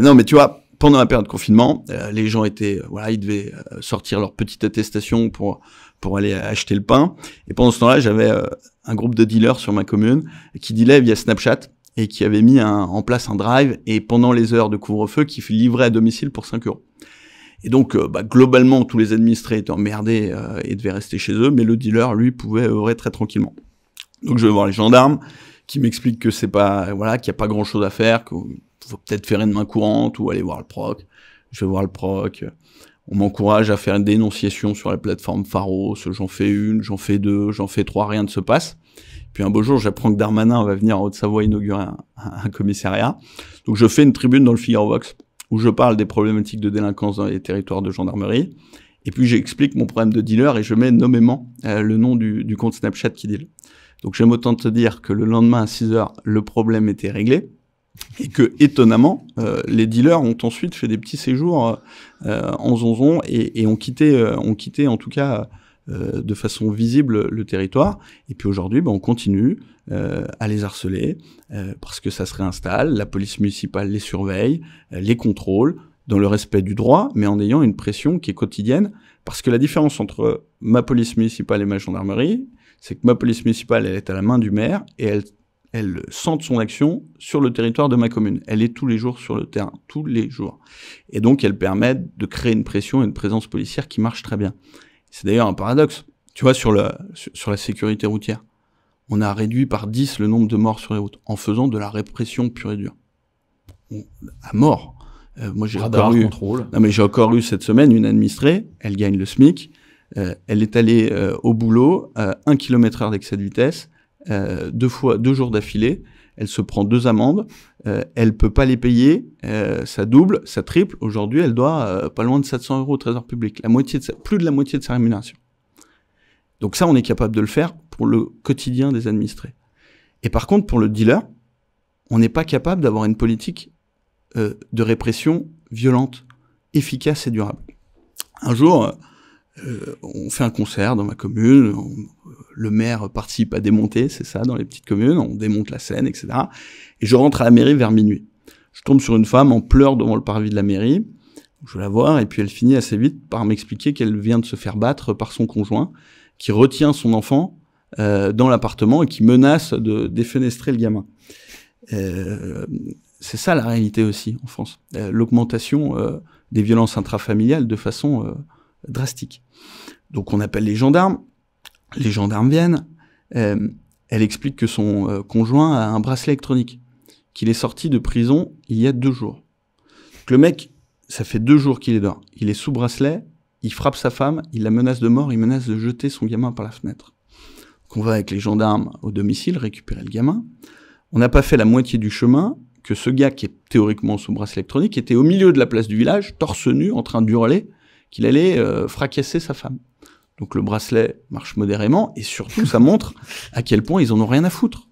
Non, mais tu vois, pendant la période de confinement, les gens étaient... Voilà, ils devaient sortir leur petite attestation pour aller acheter le pain. Et pendant ce temps-là, j'avais un groupe de dealers sur ma commune qui dealaient via Snapchat et qui avait mis en place un drive et pendant les heures de couvre-feu qui livrait à domicile pour 5 €. Et donc, globalement, tous les administrés étaient emmerdés et devaient rester chez eux, mais le dealer, lui, pouvait œuvrer très tranquillement. Donc, je vais voir les gendarmes qui m'expliquent que c'est pas, voilà, qu'il n'y a pas grand-chose à faire, qu'il faut peut-être faire une main courante ou aller voir le proc. Je vais voir le proc. On m'encourage à faire une dénonciation sur la plateforme Pharos. J'en fais une, j'en fais deux, j'en fais trois, rien ne se passe. Puis un beau jour, j'apprends que Darmanin va venir en Haute-Savoie inaugurer un commissariat. Donc, je fais une tribune dans le Figarovox où je parle des problématiques de délinquance dans les territoires de gendarmerie, et puis j'explique mon problème de dealer, et je mets nommément le nom du compte Snapchat qui deal. Donc j'aime autant te dire que le lendemain à 6 h, le problème était réglé, et que, étonnamment, les dealers ont ensuite fait des petits séjours en zonzon, et ont quitté en tout cas... de façon visible le territoire. Et puis aujourd'hui, on continue à les harceler parce que ça se réinstalle. La police municipale les surveille, les contrôle dans le respect du droit, mais en ayant une pression qui est quotidienne. Parce que la différence entre ma police municipale et ma gendarmerie, c'est que ma police municipale, elle est à la main du maire et elle sente son action sur le territoire de ma commune. Elle est tous les jours sur le terrain, tous les jours. Et donc, elle permet de créer une pression et une présence policière qui marche très bien. C'est d'ailleurs un paradoxe. Tu vois, sur la sécurité routière, on a réduit par 10 le nombre de morts sur les routes en faisant de la répression pure et dure. À mort. Moi, j'ai encore eu cette semaine une administrée, elle gagne le SMIC, elle est allée au boulot, 1 km/h d'excès de vitesse, 2 jours d'affilée, elle se prend 2 amendes, elle ne peut pas les payer, ça double, ça triple. Aujourd'hui, elle doit pas loin de 700 € au trésor public, la moitié de sa, plus de la moitié de sa rémunération. Donc ça, on est capable de le faire pour le quotidien des administrés. Et par contre, pour le dealer, on n'est pas capable d'avoir une politique de répression violente, efficace et durable. Un jour, on fait un concert dans ma commune, le maire participe à démonter, c'est ça, dans les petites communes, on démonte la scène, etc. Et je rentre à la mairie vers minuit. Je tombe sur une femme en pleurs devant le parvis de la mairie, je la vois, et puis elle finit assez vite par m'expliquer qu'elle vient de se faire battre par son conjoint, qui retient son enfant dans l'appartement et qui menace de défenestrer le gamin. C'est ça la réalité aussi en France, l'augmentation des violences intrafamiliales de façon drastique. Donc on appelle les gendarmes viennent, elle explique que son conjoint a un bracelet électronique, qu'il est sorti de prison il y a 2 jours. Donc le mec, ça fait 2 jours qu'il est dehors, il est sous bracelet, il frappe sa femme, il la menace de mort, il menace de jeter son gamin par la fenêtre. Donc on va avec les gendarmes au domicile récupérer le gamin. On n'a pas fait la moitié du chemin que ce gars qui est théoriquement sous bracelet électronique était au milieu de la place du village, torse nu, en train d'hurler qu'il allait fracasser sa femme. Donc le bracelet marche modérément et surtout ça montre à quel point ils en ont rien à foutre.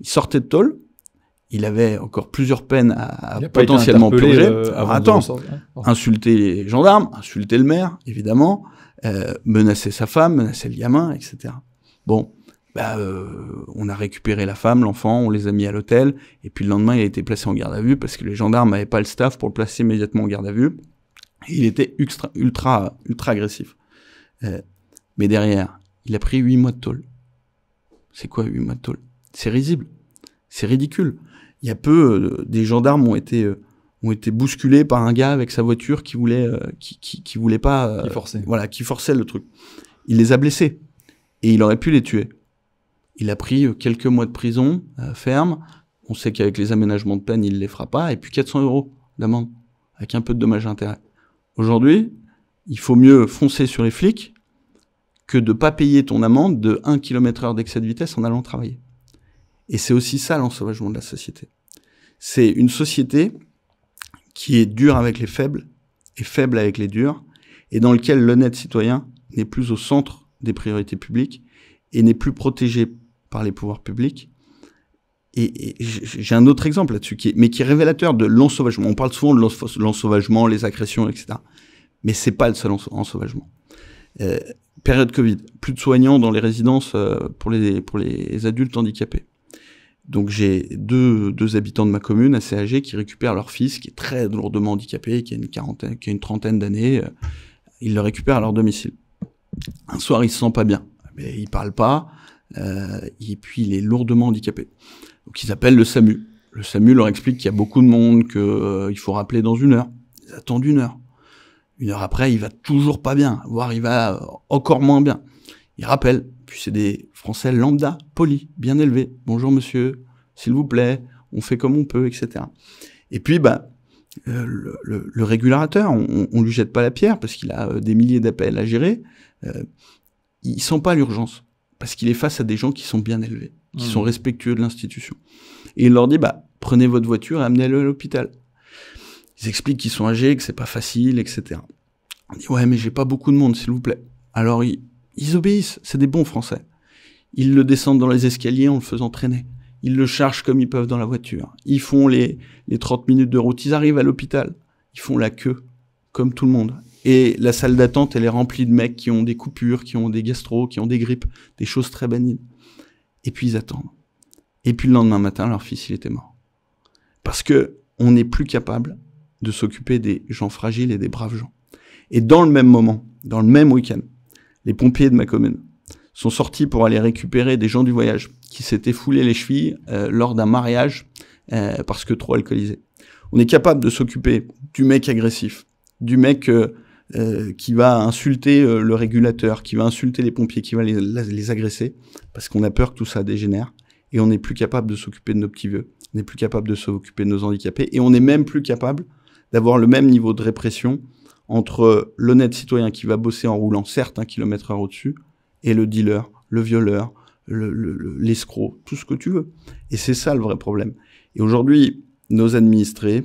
Il sortait de tôle, il avait encore plusieurs peines à potentiellement plonger. Insulter les gendarmes, insulter le maire, évidemment, menacer sa femme, menacer le gamin, etc. Bon. Bah, on a récupéré la femme, l'enfant, on les a mis à l'hôtel, et puis le lendemain, il a été placé en garde à vue parce que les gendarmes n'avaient pas le staff pour le placer immédiatement en garde à vue. Et il était ultra agressif. Mais derrière, il a pris 8 mois de tôle. C'est quoi 8 mois de tôle? C'est risible. C'est ridicule. Il y a peu, des gendarmes ont été bousculés par un gars avec sa voiture qui voulait, qui voulait pas, qui forçait. Voilà, qui forçait le truc. Il les a blessés. Et il aurait pu les tuer. Il a pris quelques mois de prison ferme. On sait qu'avec les aménagements de peine, il ne les fera pas. Et puis 400 € d'amende, avec un peu de dommages et intérêts. Aujourd'hui, il faut mieux foncer sur les flics que de ne pas payer ton amende de 1 km/h d'excès de vitesse en allant travailler. Et c'est aussi ça l'ensauvagement de la société. C'est une société qui est dure avec les faibles et faible avec les durs, et dans laquelle l'honnête citoyen n'est plus au centre des priorités publiques et n'est plus protégé par les pouvoirs publics. Et j'ai un autre exemple là-dessus, mais qui est révélateur de l'ensauvagement. On parle souvent de l'ensauvagement, les agressions, etc. Mais c'est pas le seul ensauvagement. Période Covid, plus de soignants dans les résidences pour les adultes handicapés. Donc j'ai deux habitants de ma commune assez âgés qui récupèrent leur fils, qui est très lourdement handicapé, qui a une trentaine d'années. Ils le récupèrent à leur domicile. Un soir, il se sent pas bien. Mais il parle pas, et puis il est lourdement handicapé. Donc ils appellent le SAMU. Le SAMU leur explique qu'il y a beaucoup de monde, qu'il faut rappeler dans 1 heure. Ils attendent 1 heure. 1 heure après, il va toujours pas bien, voire il va encore moins bien. Ils rappellent, puis c'est des Français lambda, polis, bien élevés. Bonjour monsieur, s'il vous plaît, on fait comme on peut, etc. Et puis, bah, le régulateur, on lui jette pas la pierre parce qu'il a des milliers d'appels à gérer. Il sent pas l'urgence, parce qu'il est face à des gens qui sont bien élevés, qui sont respectueux de l'institution. Et il leur dit, bah, prenez votre voiture et amenez-le à l'hôpital. Ils expliquent qu'ils sont âgés, que c'est pas facile, etc. On dit, ouais, mais j'ai pas beaucoup de monde, s'il vous plaît. Alors, ils obéissent, c'est des bons Français. Ils le descendent dans les escaliers en le faisant traîner. Ils le chargent comme ils peuvent dans la voiture. Ils font les 30 minutes de route. Ils arrivent à l'hôpital. Ils font la queue, comme tout le monde. Et la salle d'attente, elle est remplie de mecs qui ont des coupures, qui ont des gastro, qui ont des grippes, des choses très banales. Et puis ils attendent. Et puis le lendemain matin, leur fils, il était mort. Parce que on n'est plus capable de s'occuper des gens fragiles et des braves gens. Et dans le même moment, dans le même week-end, les pompiers de ma commune sont sortis pour aller récupérer des gens du voyage qui s'étaient foulés les chevilles lors d'un mariage parce que trop alcoolisés. On est capable de s'occuper du mec agressif, du mec qui va insulter le régulateur, qui va insulter les pompiers, qui va les agresser, parce qu'on a peur que tout ça dégénère, et on n'est plus capable de s'occuper de nos petits vieux, on n'est plus capable de s'occuper de nos handicapés, et on n'est même plus capable d'avoir le même niveau de répression entre l'honnête citoyen qui va bosser en roulant certes 1 km/h au-dessus, et le dealer, le violeur, l'escroc, tout ce que tu veux. Et c'est ça le vrai problème. Et aujourd'hui, nos administrés,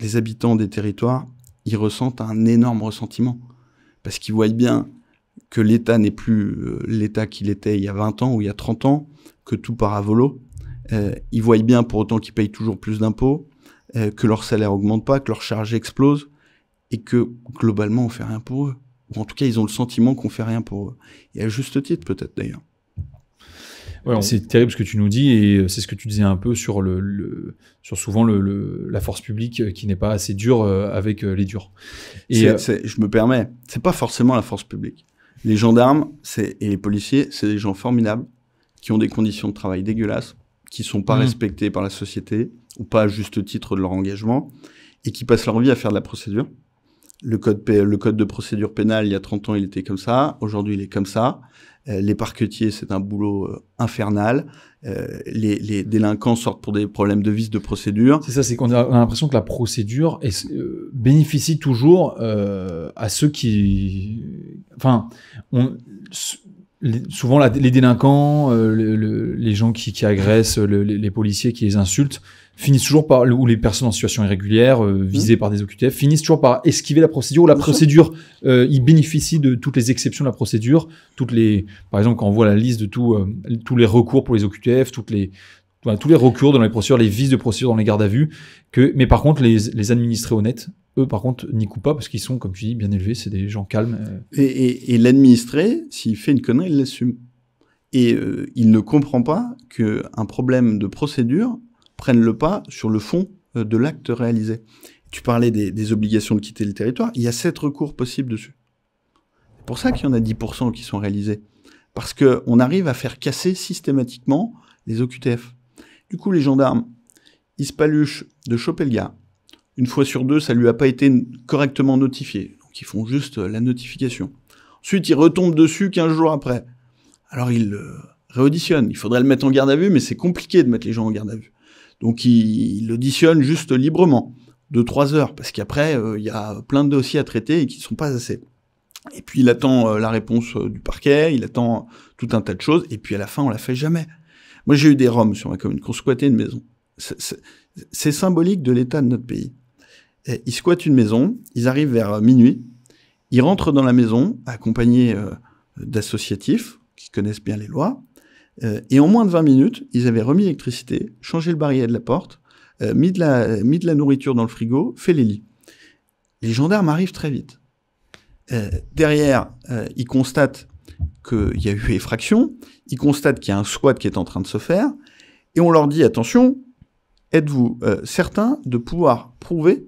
les habitants des territoires, ils ressentent un énorme ressentiment. Parce qu'ils voient bien que l'État n'est plus l'État qu'il était il y a 20 ans ou il y a 30 ans, que tout part à volo. Ils voient bien pour autant qu'ils payent toujours plus d'impôts, que leur salaire augmente pas, que leurs charges explosent, et que globalement on fait rien pour eux. Ou en tout cas, ils ont le sentiment qu'on fait rien pour eux. Et à juste titre peut-être d'ailleurs. Ouais, c'est terrible ce que tu nous dis, et c'est ce que tu disais un peu sur la force publique qui n'est pas assez dure avec les durs. Et je me permets, c'est pas forcément la force publique. Les gendarmes et les policiers, c'est des gens formidables qui ont des conditions de travail dégueulasses, qui sont pas respectés par la société ou pas à juste titre de leur engagement, et qui passent leur vie à faire de la procédure. Le code de procédure pénale, il y a 30 ans, il était comme ça. Aujourd'hui, il est comme ça. Les parquetiers, c'est un boulot infernal. Les délinquants sortent pour des problèmes de vice de procédure. C'est ça, c'est qu'on a l'impression que la procédure bénéficie toujours à ceux qui... Enfin, souvent les délinquants, les gens qui agressent, les policiers qui les insultent, finissent toujours par, ou les personnes en situation irrégulière visées par des OQTF, finissent toujours par esquiver la procédure. Ils bénéficient de toutes les exceptions de la procédure, par exemple quand on voit la liste de tous les recours pour les OQTF, tous les recours dans les procédures, les vices de procédure dans les gardes à vue. Mais par contre, les administrés honnêtes, eux par contre n'y coupent pas parce qu'ils sont, comme tu dis, bien élevés, c'est des gens calmes. Et l'administré, s'il fait une connerie, il l'assume. Et il ne comprend pas qu'un problème de procédure prenne le pas sur le fond de l'acte réalisé. Tu parlais des obligations de quitter le territoire, il y a 7 recours possibles dessus. C'est pour ça qu'il y en a 10% qui sont réalisés. Parce qu'on arrive à faire casser systématiquement les OQTF. Du coup, les gendarmes, ils se paluchent de choper le gars. Une fois sur deux, ça lui a pas été correctement notifié. Donc, ils font juste la notification. Ensuite, ils retombent dessus 15 jours après. Alors, ils le réauditionnent. Il faudrait le mettre en garde à vue, mais c'est compliqué de mettre les gens en garde à vue. Donc, ils l'auditionnent juste librement, 2-3 heures, parce qu'après, il y a plein de dossiers à traiter et qui ne sont pas assez. Et puis, il attend la réponse du parquet, il attend tout un tas de choses, et puis à la fin, on la fait jamais. Moi, j'ai eu des Roms sur ma commune qui ont squatté une maison. C'est symbolique de l'état de notre pays. Et ils squattent une maison, ils arrivent vers minuit, ils rentrent dans la maison, accompagnés d'associatifs qui connaissent bien les lois, et en moins de 20 minutes, ils avaient remis l'électricité, changé le barillet de la porte, mis de la nourriture dans le frigo, fait les lits. Les gendarmes arrivent très vite. Derrière, ils constatent qu'il y a eu effraction, ils constatent qu'il y a un squat qui est en train de se faire, et on leur dit « Attention, êtes-vous certain de pouvoir prouver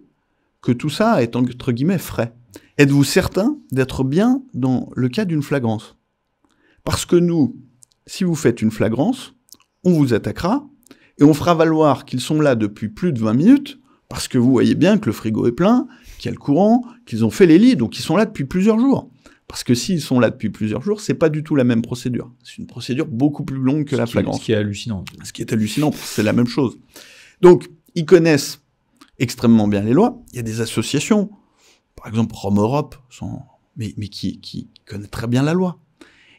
que tout ça est entre guillemets frais? Êtes-vous certain d'être bien dans le cas d'une flagrance? Parce que nous, si vous faites une flagrance, on vous attaquera et on fera valoir qu'ils sont là depuis plus de 20 minutes parce que vous voyez bien que le frigo est plein, qu'il y a le courant, qu'ils ont fait les lits, donc ils sont là depuis plusieurs jours. Parce que s'ils sont là depuis plusieurs jours, c'est pas du tout la même procédure. C'est une procédure beaucoup plus longue que la flagrance. Ce qui est hallucinant. Ce qui est hallucinant, c'est la même chose. Donc, ils connaissent extrêmement bien les lois. Il y a des associations, par exemple Rome Europe, mais qui connaissent très bien la loi.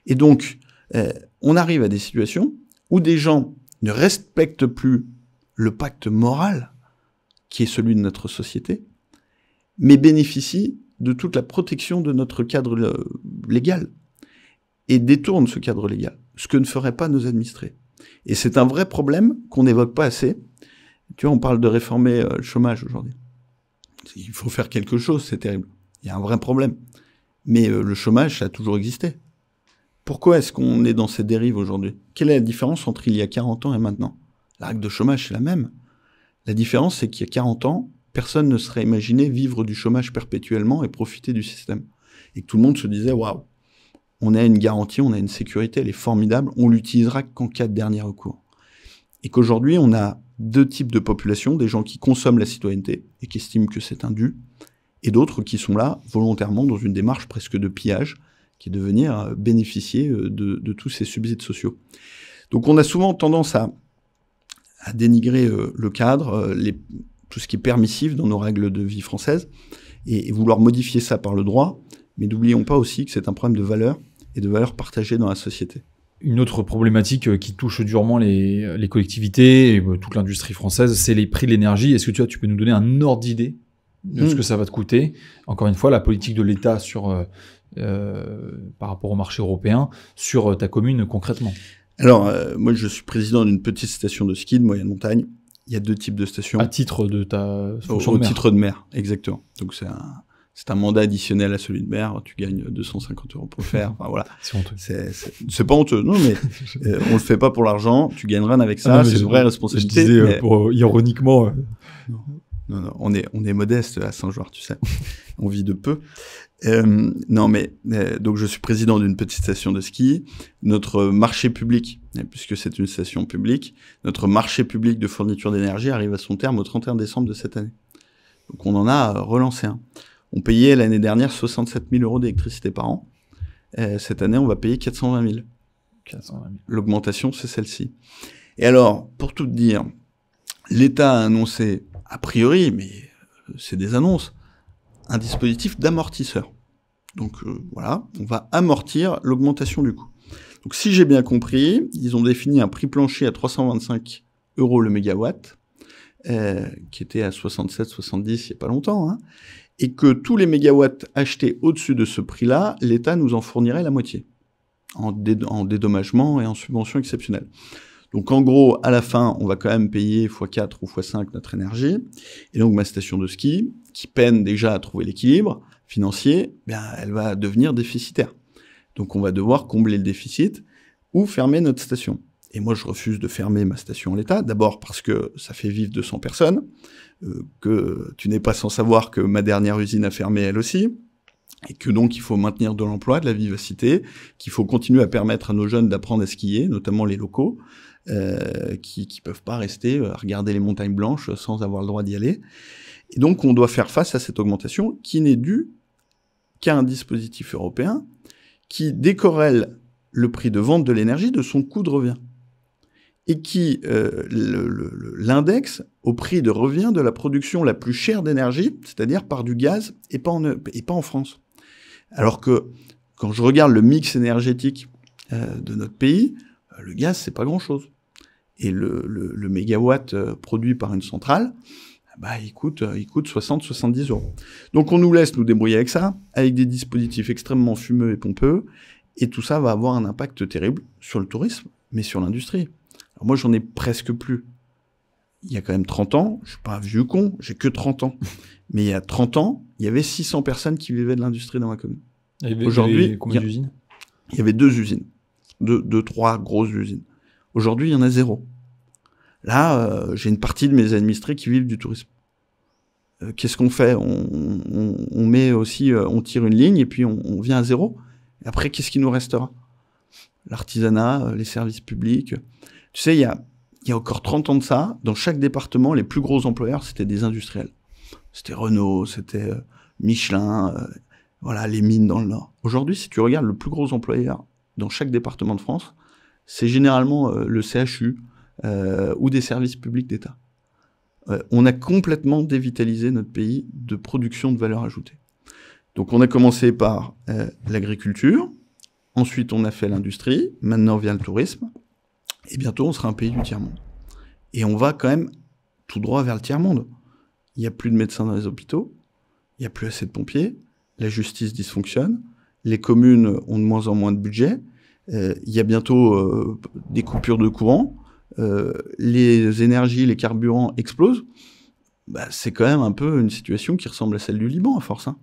Et donc, on arrive à des situations où des gens ne respectent plus le pacte moral, qui est celui de notre société, mais bénéficient de toute la protection de notre cadre légal, et détournent ce cadre légal, ce que ne feraient pas nos administrés. Et c'est un vrai problème qu'on n'évoque pas assez. Tu vois, on parle de réformer le chômage aujourd'hui. Il faut faire quelque chose, c'est terrible. Il y a un vrai problème. Mais le chômage, ça a toujours existé. Pourquoi est-ce qu'on est dans ces dérives aujourd'hui? Quelle est la différence entre il y a 40 ans et maintenant? La règle de chômage, c'est la même. La différence, c'est qu'il y a 40 ans, personne ne serait imaginé vivre du chômage perpétuellement et profiter du système. Et que tout le monde se disait, waouh, on a une garantie, on a une sécurité, elle est formidable, on l'utilisera qu'en cas de dernier recours. Et qu'aujourd'hui, on a deux types de populations, des gens qui consomment la citoyenneté et qui estiment que c'est un dû, et d'autres qui sont là volontairement dans une démarche presque de pillage, qui est de venir bénéficier de tous ces subsides sociaux. Donc on a souvent tendance à dénigrer le cadre, tout ce qui est permissif dans nos règles de vie françaises, et vouloir modifier ça par le droit, mais n'oublions pas aussi que c'est un problème de valeurs, et de valeurs partagées dans la société. Une autre problématique qui touche durement les collectivités et toute l'industrie française, c'est les prix de l'énergie. Est-ce que tu peux nous donner un ordre d'idée de ce que ça va te coûter? Encore une fois, la politique de l'État sur par rapport au marché européen sur ta commune concrètement. Alors, moi, je suis président d'une petite station de ski de moyenne montagne. Il y a deux types de stations. À titre de ta fonction de maire. Au titre de maire, exactement. Donc, c'est un... C'est un mandat additionnel à celui de maire. Tu gagnes 250 € pour le faire. Enfin, voilà. C'est honteux. C'est pas honteux, non, mais on le fait pas pour l'argent. Tu gagnes rien avec ça. Ah, c'est une vraie responsabilité. Je disais, mais... pour, ironiquement. Non, on est modeste à Saint-Jeoire, tu sais. On vit de peu. Non, mais donc je suis président d'une petite station de ski. Notre marché public, puisque c'est une station publique, notre marché public de fourniture d'énergie arrive à son terme au 31 décembre de cette année. Donc on en a relancé un. On payait l'année dernière 67 000 € d'électricité par an. Cette année, on va payer 420 000. 420 000. L'augmentation, c'est celle-ci. Et alors, pour tout dire, l'État a annoncé, a priori, mais c'est des annonces, un dispositif d'amortisseur. Donc voilà, on va amortir l'augmentation du coût. Donc si j'ai bien compris, ils ont défini un prix plancher à 325 € le mégawatt, qui était à 67-70 il n'y a pas longtemps, hein. Et que tous les mégawatts achetés au-dessus de ce prix-là, l'État nous en fournirait la moitié, en dédommagement et en subvention exceptionnelle. Donc en gros, à la fin, on va quand même payer x4 ou x5 notre énergie. Et donc ma station de ski, qui peine déjà à trouver l'équilibre financier, bien, elle va devenir déficitaire. Donc on va devoir combler le déficit ou fermer notre station. Et moi, je refuse de fermer ma station à l'État, d'abord parce que ça fait vivre 200 personnes, que tu n'es pas sans savoir que ma dernière usine a fermé elle aussi, et que donc il faut maintenir de l'emploi, de la vivacité, qu'il faut continuer à permettre à nos jeunes d'apprendre à skier, notamment les locaux, qui peuvent pas rester à regarder les montagnes blanches sans avoir le droit d'y aller. Et donc, on doit faire face à cette augmentation qui n'est due qu'à un dispositif européen qui décorrèle le prix de vente de l'énergie de son coût de revient, et qui l'indexe au prix de revient de la production la plus chère d'énergie, c'est-à-dire par du gaz, et pas en France. Alors que quand je regarde le mix énergétique de notre pays, le gaz, c'est pas grand-chose. Et le mégawatt produit par une centrale, bah, il coûte 60-70 €. Donc on nous laisse nous débrouiller avec ça, avec des dispositifs extrêmement fumeux et pompeux, et tout ça va avoir un impact terrible sur le tourisme, mais sur l'industrie. Alors moi, j'en ai presque plus. Il y a quand même 30 ans, je suis pas un vieux con, j'ai que 30 ans. Mais il y a 30 ans, il y avait 600 personnes qui vivaient de l'industrie dans ma commune. Aujourd'hui, combien d'usines? Il y avait deux usines, trois grosses usines. Aujourd'hui, il y en a zéro. Là, j'ai une partie de mes administrés qui vivent du tourisme. Qu'est-ce qu'on fait? On met aussi, on tire une ligne et puis on vient à zéro. Et après, qu'est-ce qui nous restera? L'artisanat, les services publics. Tu sais, il y a encore 30 ans de ça, dans chaque département, les plus gros employeurs, c'était des industriels. C'était Renault, c'était Michelin, voilà, les mines dans le Nord. Aujourd'hui, si tu regardes le plus gros employeur dans chaque département de France, c'est généralement le CHU ou des services publics d'État. On a complètement dévitalisé notre pays de production de valeur ajoutée. Donc on a commencé par l'agriculture, ensuite on a fait l'industrie, maintenant vient le tourisme, et bientôt on sera un pays du tiers-monde. Et on va quand même tout droit vers le tiers-monde. Il n'y a plus de médecins dans les hôpitaux, il n'y a plus assez de pompiers, la justice dysfonctionne, les communes ont de moins en moins de budget, il y a bientôt des coupures de courant, les énergies, les carburants explosent. Bah, c'est quand même un peu une situation qui ressemble à celle du Liban à force, hein.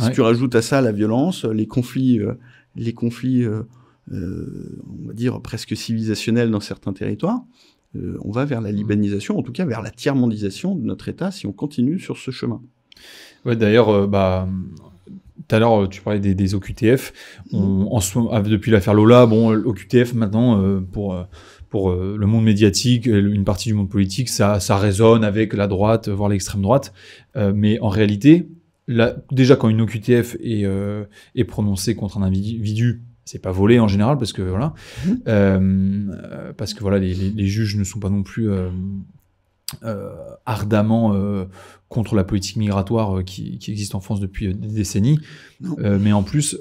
Si tu rajoutes à ça la violence, les conflits, on va dire presque civilisationnels dans certains territoires, on va vers la libanisation, en tout cas vers la tiers-mondisation de notre État si on continue sur ce chemin. Ouais, d'ailleurs, tout à l'heure, tu parlais des OQTF. Depuis l'affaire Lola, bon, l'OQTF maintenant, pour le monde médiatique, une partie du monde politique, ça résonne avec la droite, voire l'extrême droite. Mais en réalité, déjà, quand une OQTF est prononcée contre un individu, c'est pas volé en général, parce que voilà, les juges ne sont pas non plus ardemment contre la politique migratoire qui existe en France depuis des décennies. Mais en plus,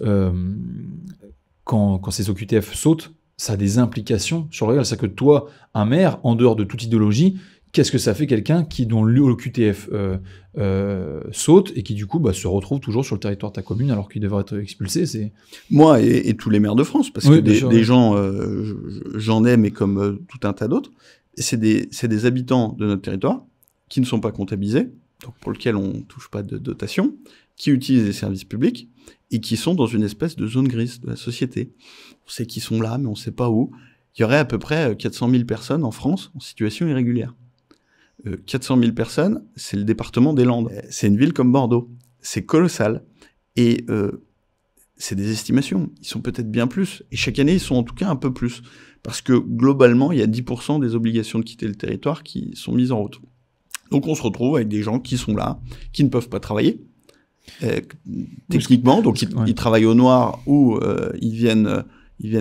quand ces OQTF sautent, ça a des implications sur le réel. C'est-à-dire que toi, un maire, en dehors de toute idéologie, qu'est-ce que ça fait quelqu'un dont l'OQTF saute et qui du coup se retrouve toujours sur le territoire de ta commune alors qu'il devrait être expulsé? Moi et tous les maires de France, parce que des gens, j'en ai, mais comme tout un tas d'autres, c'est des habitants de notre territoire qui ne sont pas comptabilisés, donc pour lesquels on ne touche pas de dotation, qui utilisent les services publics et qui sont dans une espèce de zone grise de la société. On sait qu'ils sont là, mais on ne sait pas où. Il y aurait à peu près 400 000 personnes en France en situation irrégulière. 400 000 personnes, c'est le département des Landes. C'est une ville comme Bordeaux. C'est colossal. Et c'est des estimations. Ils sont peut-être bien plus. Et chaque année, ils sont en tout cas un peu plus. Parce que globalement, il y a 10% des obligations de quitter le territoire qui sont mises en route. Donc on se retrouve avec des gens qui sont là, qui ne peuvent pas travailler, techniquement. Donc ils travaillent au noir ou ils viennent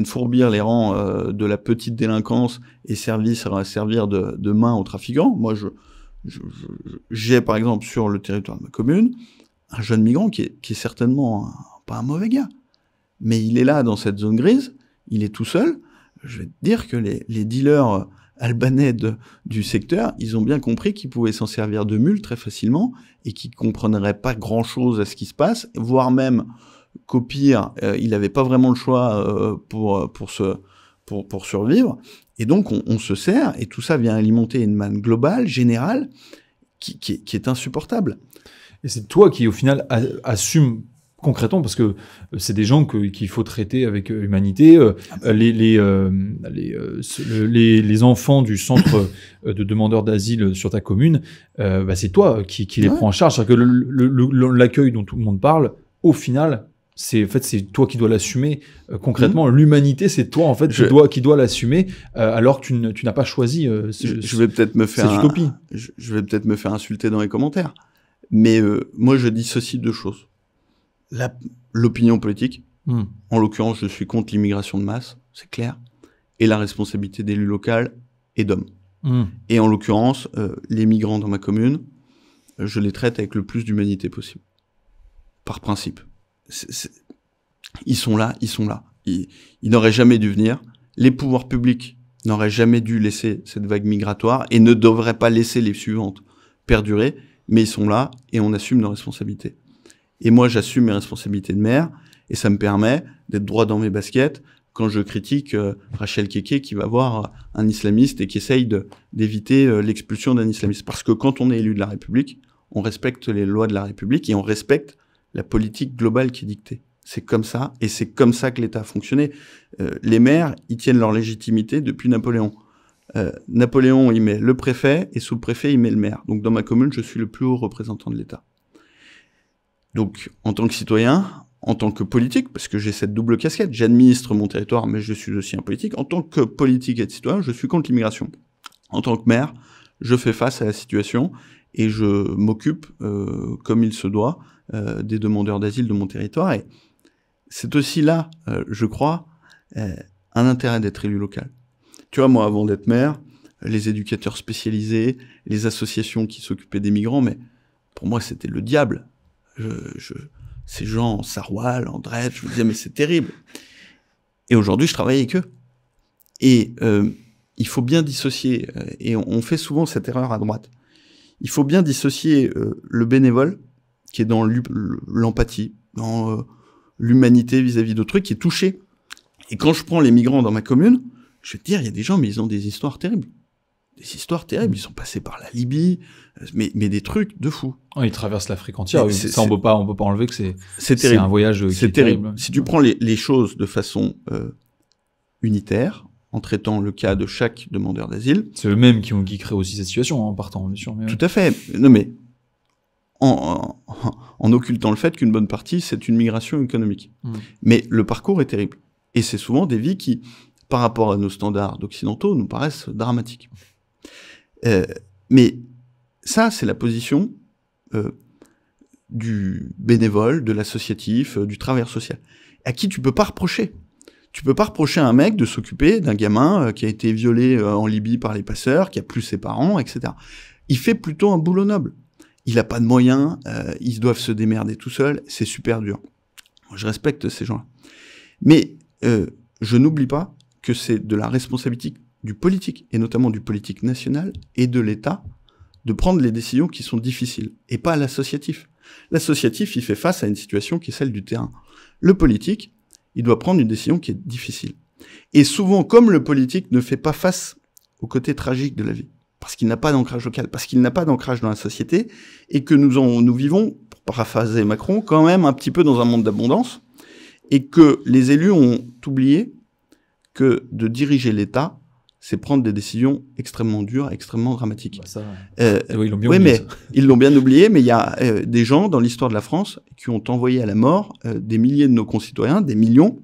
fourbir les rangs de la petite délinquance et servir de main aux trafiquants. Moi, j'ai par exemple sur le territoire de ma commune un jeune migrant qui est certainement pas un mauvais gars, mais il est là dans cette zone grise, il est tout seul. Je vais te dire que les dealers albanais du secteur, ils ont bien compris qu'ils pouvaient s'en servir de mule très facilement et qu'ils ne comprendraient pas grand-chose à ce qui se passe, voire même qu'au pire, il n'avait pas vraiment le choix pour survivre. Et donc, on se sert, et tout ça vient alimenter une manne globale, générale, qui est insupportable. Et c'est toi qui, au final, assume concrètement, parce que c'est des gens qu'il faut traiter avec humanité. Les enfants du centre de demandeurs d'asile sur ta commune, c'est toi qui les prends en charge. C'est-à-dire que l'accueil dont tout le monde parle, au final... En fait, c'est toi qui dois l'assumer concrètement. L'humanité, c'est toi en fait qui dois l'assumer, alors que tu n'as pas choisi. Je vais peut-être me faire insulter dans les commentaires, mais moi je dissocie deux choses. L'opinion politique, en l'occurrence, je suis contre l'immigration de masse, c'est clair, et la responsabilité d'élu local et d'hommes. Et en l'occurrence, les migrants dans ma commune, je les traite avec le plus d'humanité possible, par principe. Ils sont là, ils sont là. Ils n'auraient jamais dû venir. Les pouvoirs publics n'auraient jamais dû laisser cette vague migratoire et ne devraient pas laisser les suivantes perdurer, mais ils sont là et on assume nos responsabilités. Et moi, j'assume mes responsabilités de maire et ça me permet d'être droit dans mes baskets quand je critique Rachel Kéké qui va voir un islamiste et qui essaye d'éviter l'expulsion d'un islamiste. Parce que quand on est élu de la République, on respecte les lois de la République et on respecte la politique globale qui est dictée. C'est comme ça, et c'est comme ça que l'État a fonctionné. Les maires, ils tiennent leur légitimité depuis Napoléon. Napoléon, il met le préfet, et sous le préfet, il met le maire. Donc dans ma commune, je suis le plus haut représentant de l'État. Donc, en tant que citoyen, en tant que politique, parce que j'ai cette double casquette, j'administre mon territoire, mais je suis aussi un politique. En tant que politique et citoyen, je suis contre l'immigration. En tant que maire, je fais face à la situation, et je m'occupe, comme il se doit, des demandeurs d'asile de mon territoire. Et c'est aussi là, je crois, un intérêt d'être élu local. Tu vois, moi, avant d'être maire, les éducateurs spécialisés, les associations qui s'occupaient des migrants, mais pour moi, c'était le diable. Ces gens en saroual, en drette, je me disais, mais c'est terrible. Et aujourd'hui, je travaille avec eux. Et il faut bien dissocier, et on fait souvent cette erreur à droite, il faut bien dissocier le bénévole qui est dans l'empathie, dans l'humanité vis-à-vis d'autrui, qui est touché. Et quand je prends les migrants dans ma commune, je vais te dire, il y a des gens, mais ils ont des histoires terribles. Des histoires terribles, ils sont passés par la Libye, mais des trucs de fous. Oh, ils traversent l'Afrique entière, oui. Ça, on peut pas enlever que c'est un voyage qui est terrible. Si tu prends les choses de façon unitaire, en traitant le cas de chaque demandeur d'asile... C'est eux-mêmes qui créent aussi cette situation, hein, en partant, bien sûr. Mais tout à fait. Non, mais... En occultant le fait qu'une bonne partie, c'est une migration économique. Mais le parcours est terrible. Et c'est souvent des vies qui, par rapport à nos standards occidentaux, nous paraissent dramatiques. Mais ça, c'est la position du bénévole, de l'associatif, du travailleur social, à qui tu peux pas reprocher. Tu peux pas reprocher à un mec de s'occuper d'un gamin qui a été violé en Libye par les passeurs, qui a plus ses parents, etc. Il fait plutôt un boulot noble. Il n'a pas de moyens, ils doivent se démerder tout seuls, c'est super dur. Je respecte ces gens-là. Mais je n'oublie pas que c'est de la responsabilité du politique, et notamment du politique national et de l'État, de prendre les décisions qui sont difficiles, et pas à l'associatif. L'associatif, il fait face à une situation qui est celle du terrain. Le politique, il doit prendre une décision qui est difficile. Et souvent, comme le politique ne fait pas face au côté tragique de la vie, parce qu'il n'a pas d'ancrage local, parce qu'il n'a pas d'ancrage dans la société, et que nous vivons, pour paraphraser Macron, quand même un petit peu dans un monde d'abondance, et que les élus ont oublié que de diriger l'État, c'est prendre des décisions extrêmement dures, extrêmement dramatiques. Bah ça, oui, ils l'ont bien oublié. Mais ils l'ont bien oublié, mais il y a des gens dans l'histoire de la France qui ont envoyé à la mort des milliers de nos concitoyens, des millions,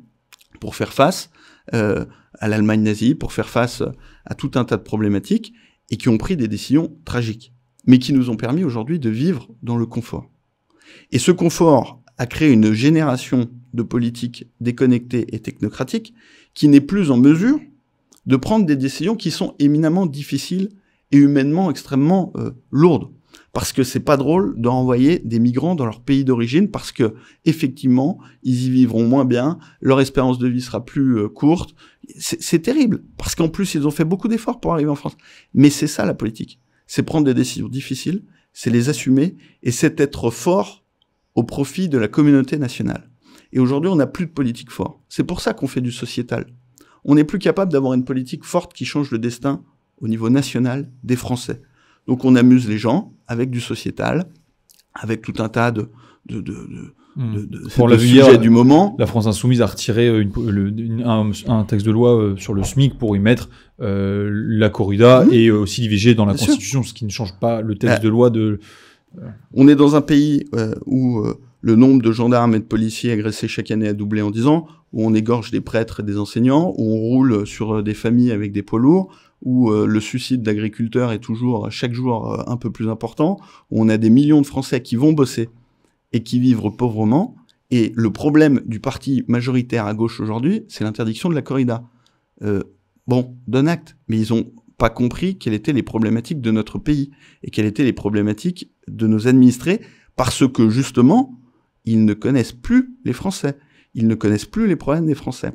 pour faire face à l'Allemagne nazie, pour faire face à tout un tas de problématiques, et qui ont pris des décisions tragiques, mais qui nous ont permis aujourd'hui de vivre dans le confort. Et ce confort a créé une génération de politiques déconnectées et technocratiques qui n'est plus en mesure de prendre des décisions qui sont éminemment difficiles et humainement extrêmement lourdes. Parce que c'est pas drôle de renvoyer des migrants dans leur pays d'origine, parce que effectivement ils y vivront moins bien, leur espérance de vie sera plus courte. C'est terrible, parce qu'en plus ils ont fait beaucoup d'efforts pour arriver en France. Mais c'est ça la politique, c'est prendre des décisions difficiles, c'est les assumer, et c'est être fort au profit de la communauté nationale. Et aujourd'hui on n'a plus de politique forte. C'est pour ça qu'on fait du sociétal. On n'est plus capable d'avoir une politique forte qui change le destin au niveau national des Français. Donc on amuse les gens avec du sociétal, avec tout un tas de sujets du moment. La France insoumise a retiré un texte de loi sur le SMIC pour y mettre la corrida et aussi l'IVG dans la Constitution, ce qui ne change pas le texte de loi de... On est dans un pays où... le nombre de gendarmes et de policiers agressés chaque année a doublé en 10 ans, où on égorge des prêtres et des enseignants, où on roule sur des familles avec des poids lourds, où le suicide d'agriculteurs est toujours, chaque jour, un peu plus important, où on a des millions de Français qui vont bosser et qui vivent pauvrement. Et le problème du parti majoritaire à gauche aujourd'hui, c'est l'interdiction de la corrida. Bon, donne acte, mais ils ont pas compris quelles étaient les problématiques de notre pays et quelles étaient les problématiques de nos administrés, parce que justement... ils ne connaissent plus les Français. Ils ne connaissent plus les problèmes des Français.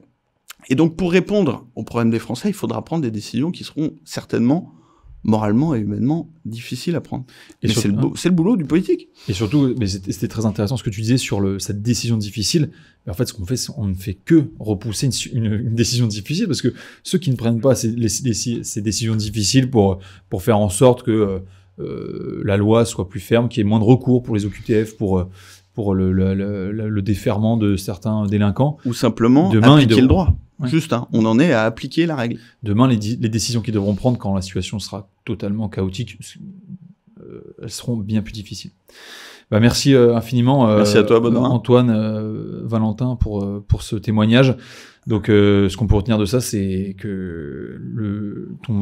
Et donc, pour répondre aux problèmes des Français, il faudra prendre des décisions qui seront certainement, moralement et humainement, difficiles à prendre. Et c'est le boulot du politique. Et surtout, c'était très intéressant ce que tu disais sur cette décision difficile. Mais en fait, ce qu'on fait, c'est qu'on ne fait que repousser une décision difficile, parce que ceux qui ne prennent pas ces décisions difficiles pour faire en sorte que la loi soit plus ferme, qu'il y ait moins de recours pour les OQTF, pour le déferrement de certains délinquants. Ou simplement demain, appliquer le droit. Ouais. Juste, hein, on en est à appliquer la règle. Demain, les décisions qu'ils devront prendre quand la situation sera totalement chaotique, elles seront bien plus difficiles. Bah, merci infiniment, merci à toi, Antoine Valentin, pour ce témoignage. Donc, ce qu'on peut retenir de ça, c'est que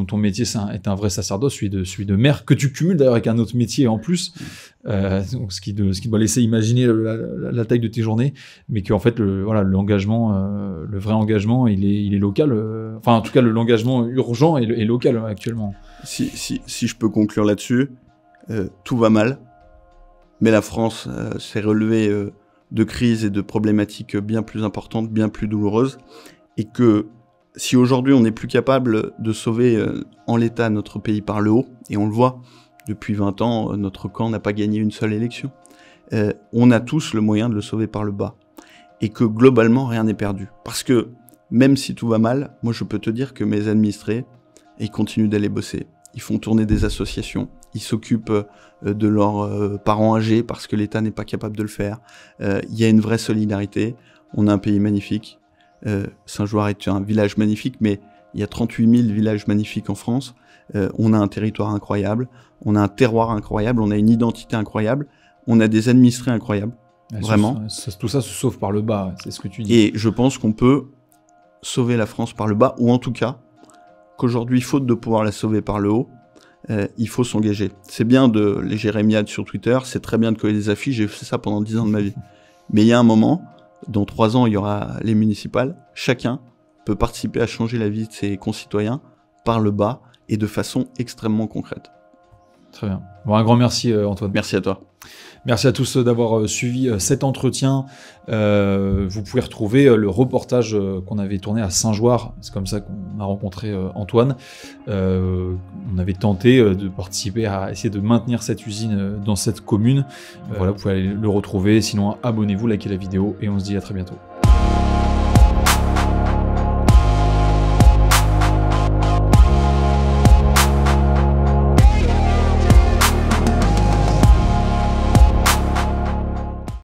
ton métier est un vrai sacerdoce, celui de maire, que tu cumules d'ailleurs avec un autre métier en plus, donc ce qui doit laisser imaginer la taille de tes journées, mais qu'en fait, l'engagement, le vrai engagement, il est local. Enfin, en tout cas, l'engagement urgent est local actuellement. Si je peux conclure là-dessus, tout va mal, mais la France s'est relevée de crises et de problématiques bien plus importantes, bien plus douloureuses, et que si aujourd'hui on n'est plus capable de sauver en l'état notre pays par le haut, et on le voit, depuis 20 ans, notre camp n'a pas gagné une seule élection, on a tous le moyen de le sauver par le bas, et que globalement rien n'est perdu. Parce que même si tout va mal, moi je peux te dire que mes administrés, ils continuent d'aller bosser, ils font tourner des associations, ils s'occupent de leurs parents âgés parce que l'État n'est pas capable de le faire. Il y a une vraie solidarité. On a un pays magnifique. Saint-Jeoire est un village magnifique, mais il y a 38 000 villages magnifiques en France. On a un territoire incroyable. On a un terroir incroyable. On a une identité incroyable. On a des administrés incroyables. Ah, vraiment. Tout ça se sauve par le bas, c'est ce que tu dis. Et je pense qu'on peut sauver la France par le bas, ou en tout cas, qu'aujourd'hui, faute de pouvoir la sauver par le haut, il faut s'engager. C'est bien de les jérémiades sur Twitter, c'est très bien de coller des affiches, j'ai fait ça pendant 10 ans de ma vie. Mais il y a un moment, dans 3 ans, il y aura les municipales, chacun peut participer à changer la vie de ses concitoyens par le bas et de façon extrêmement concrète. Très bien. Bon, un grand merci Antoine. Merci à toi. Merci à tous d'avoir suivi cet entretien. Vous pouvez retrouver le reportage qu'on avait tourné à Saint-Jeoire. C'est comme ça qu'on a rencontré Antoine. On avait tenté de participer à essayer de maintenir cette usine dans cette commune. Voilà, vous pouvez aller le retrouver. Sinon, abonnez-vous, likez la vidéo et on se dit à très bientôt.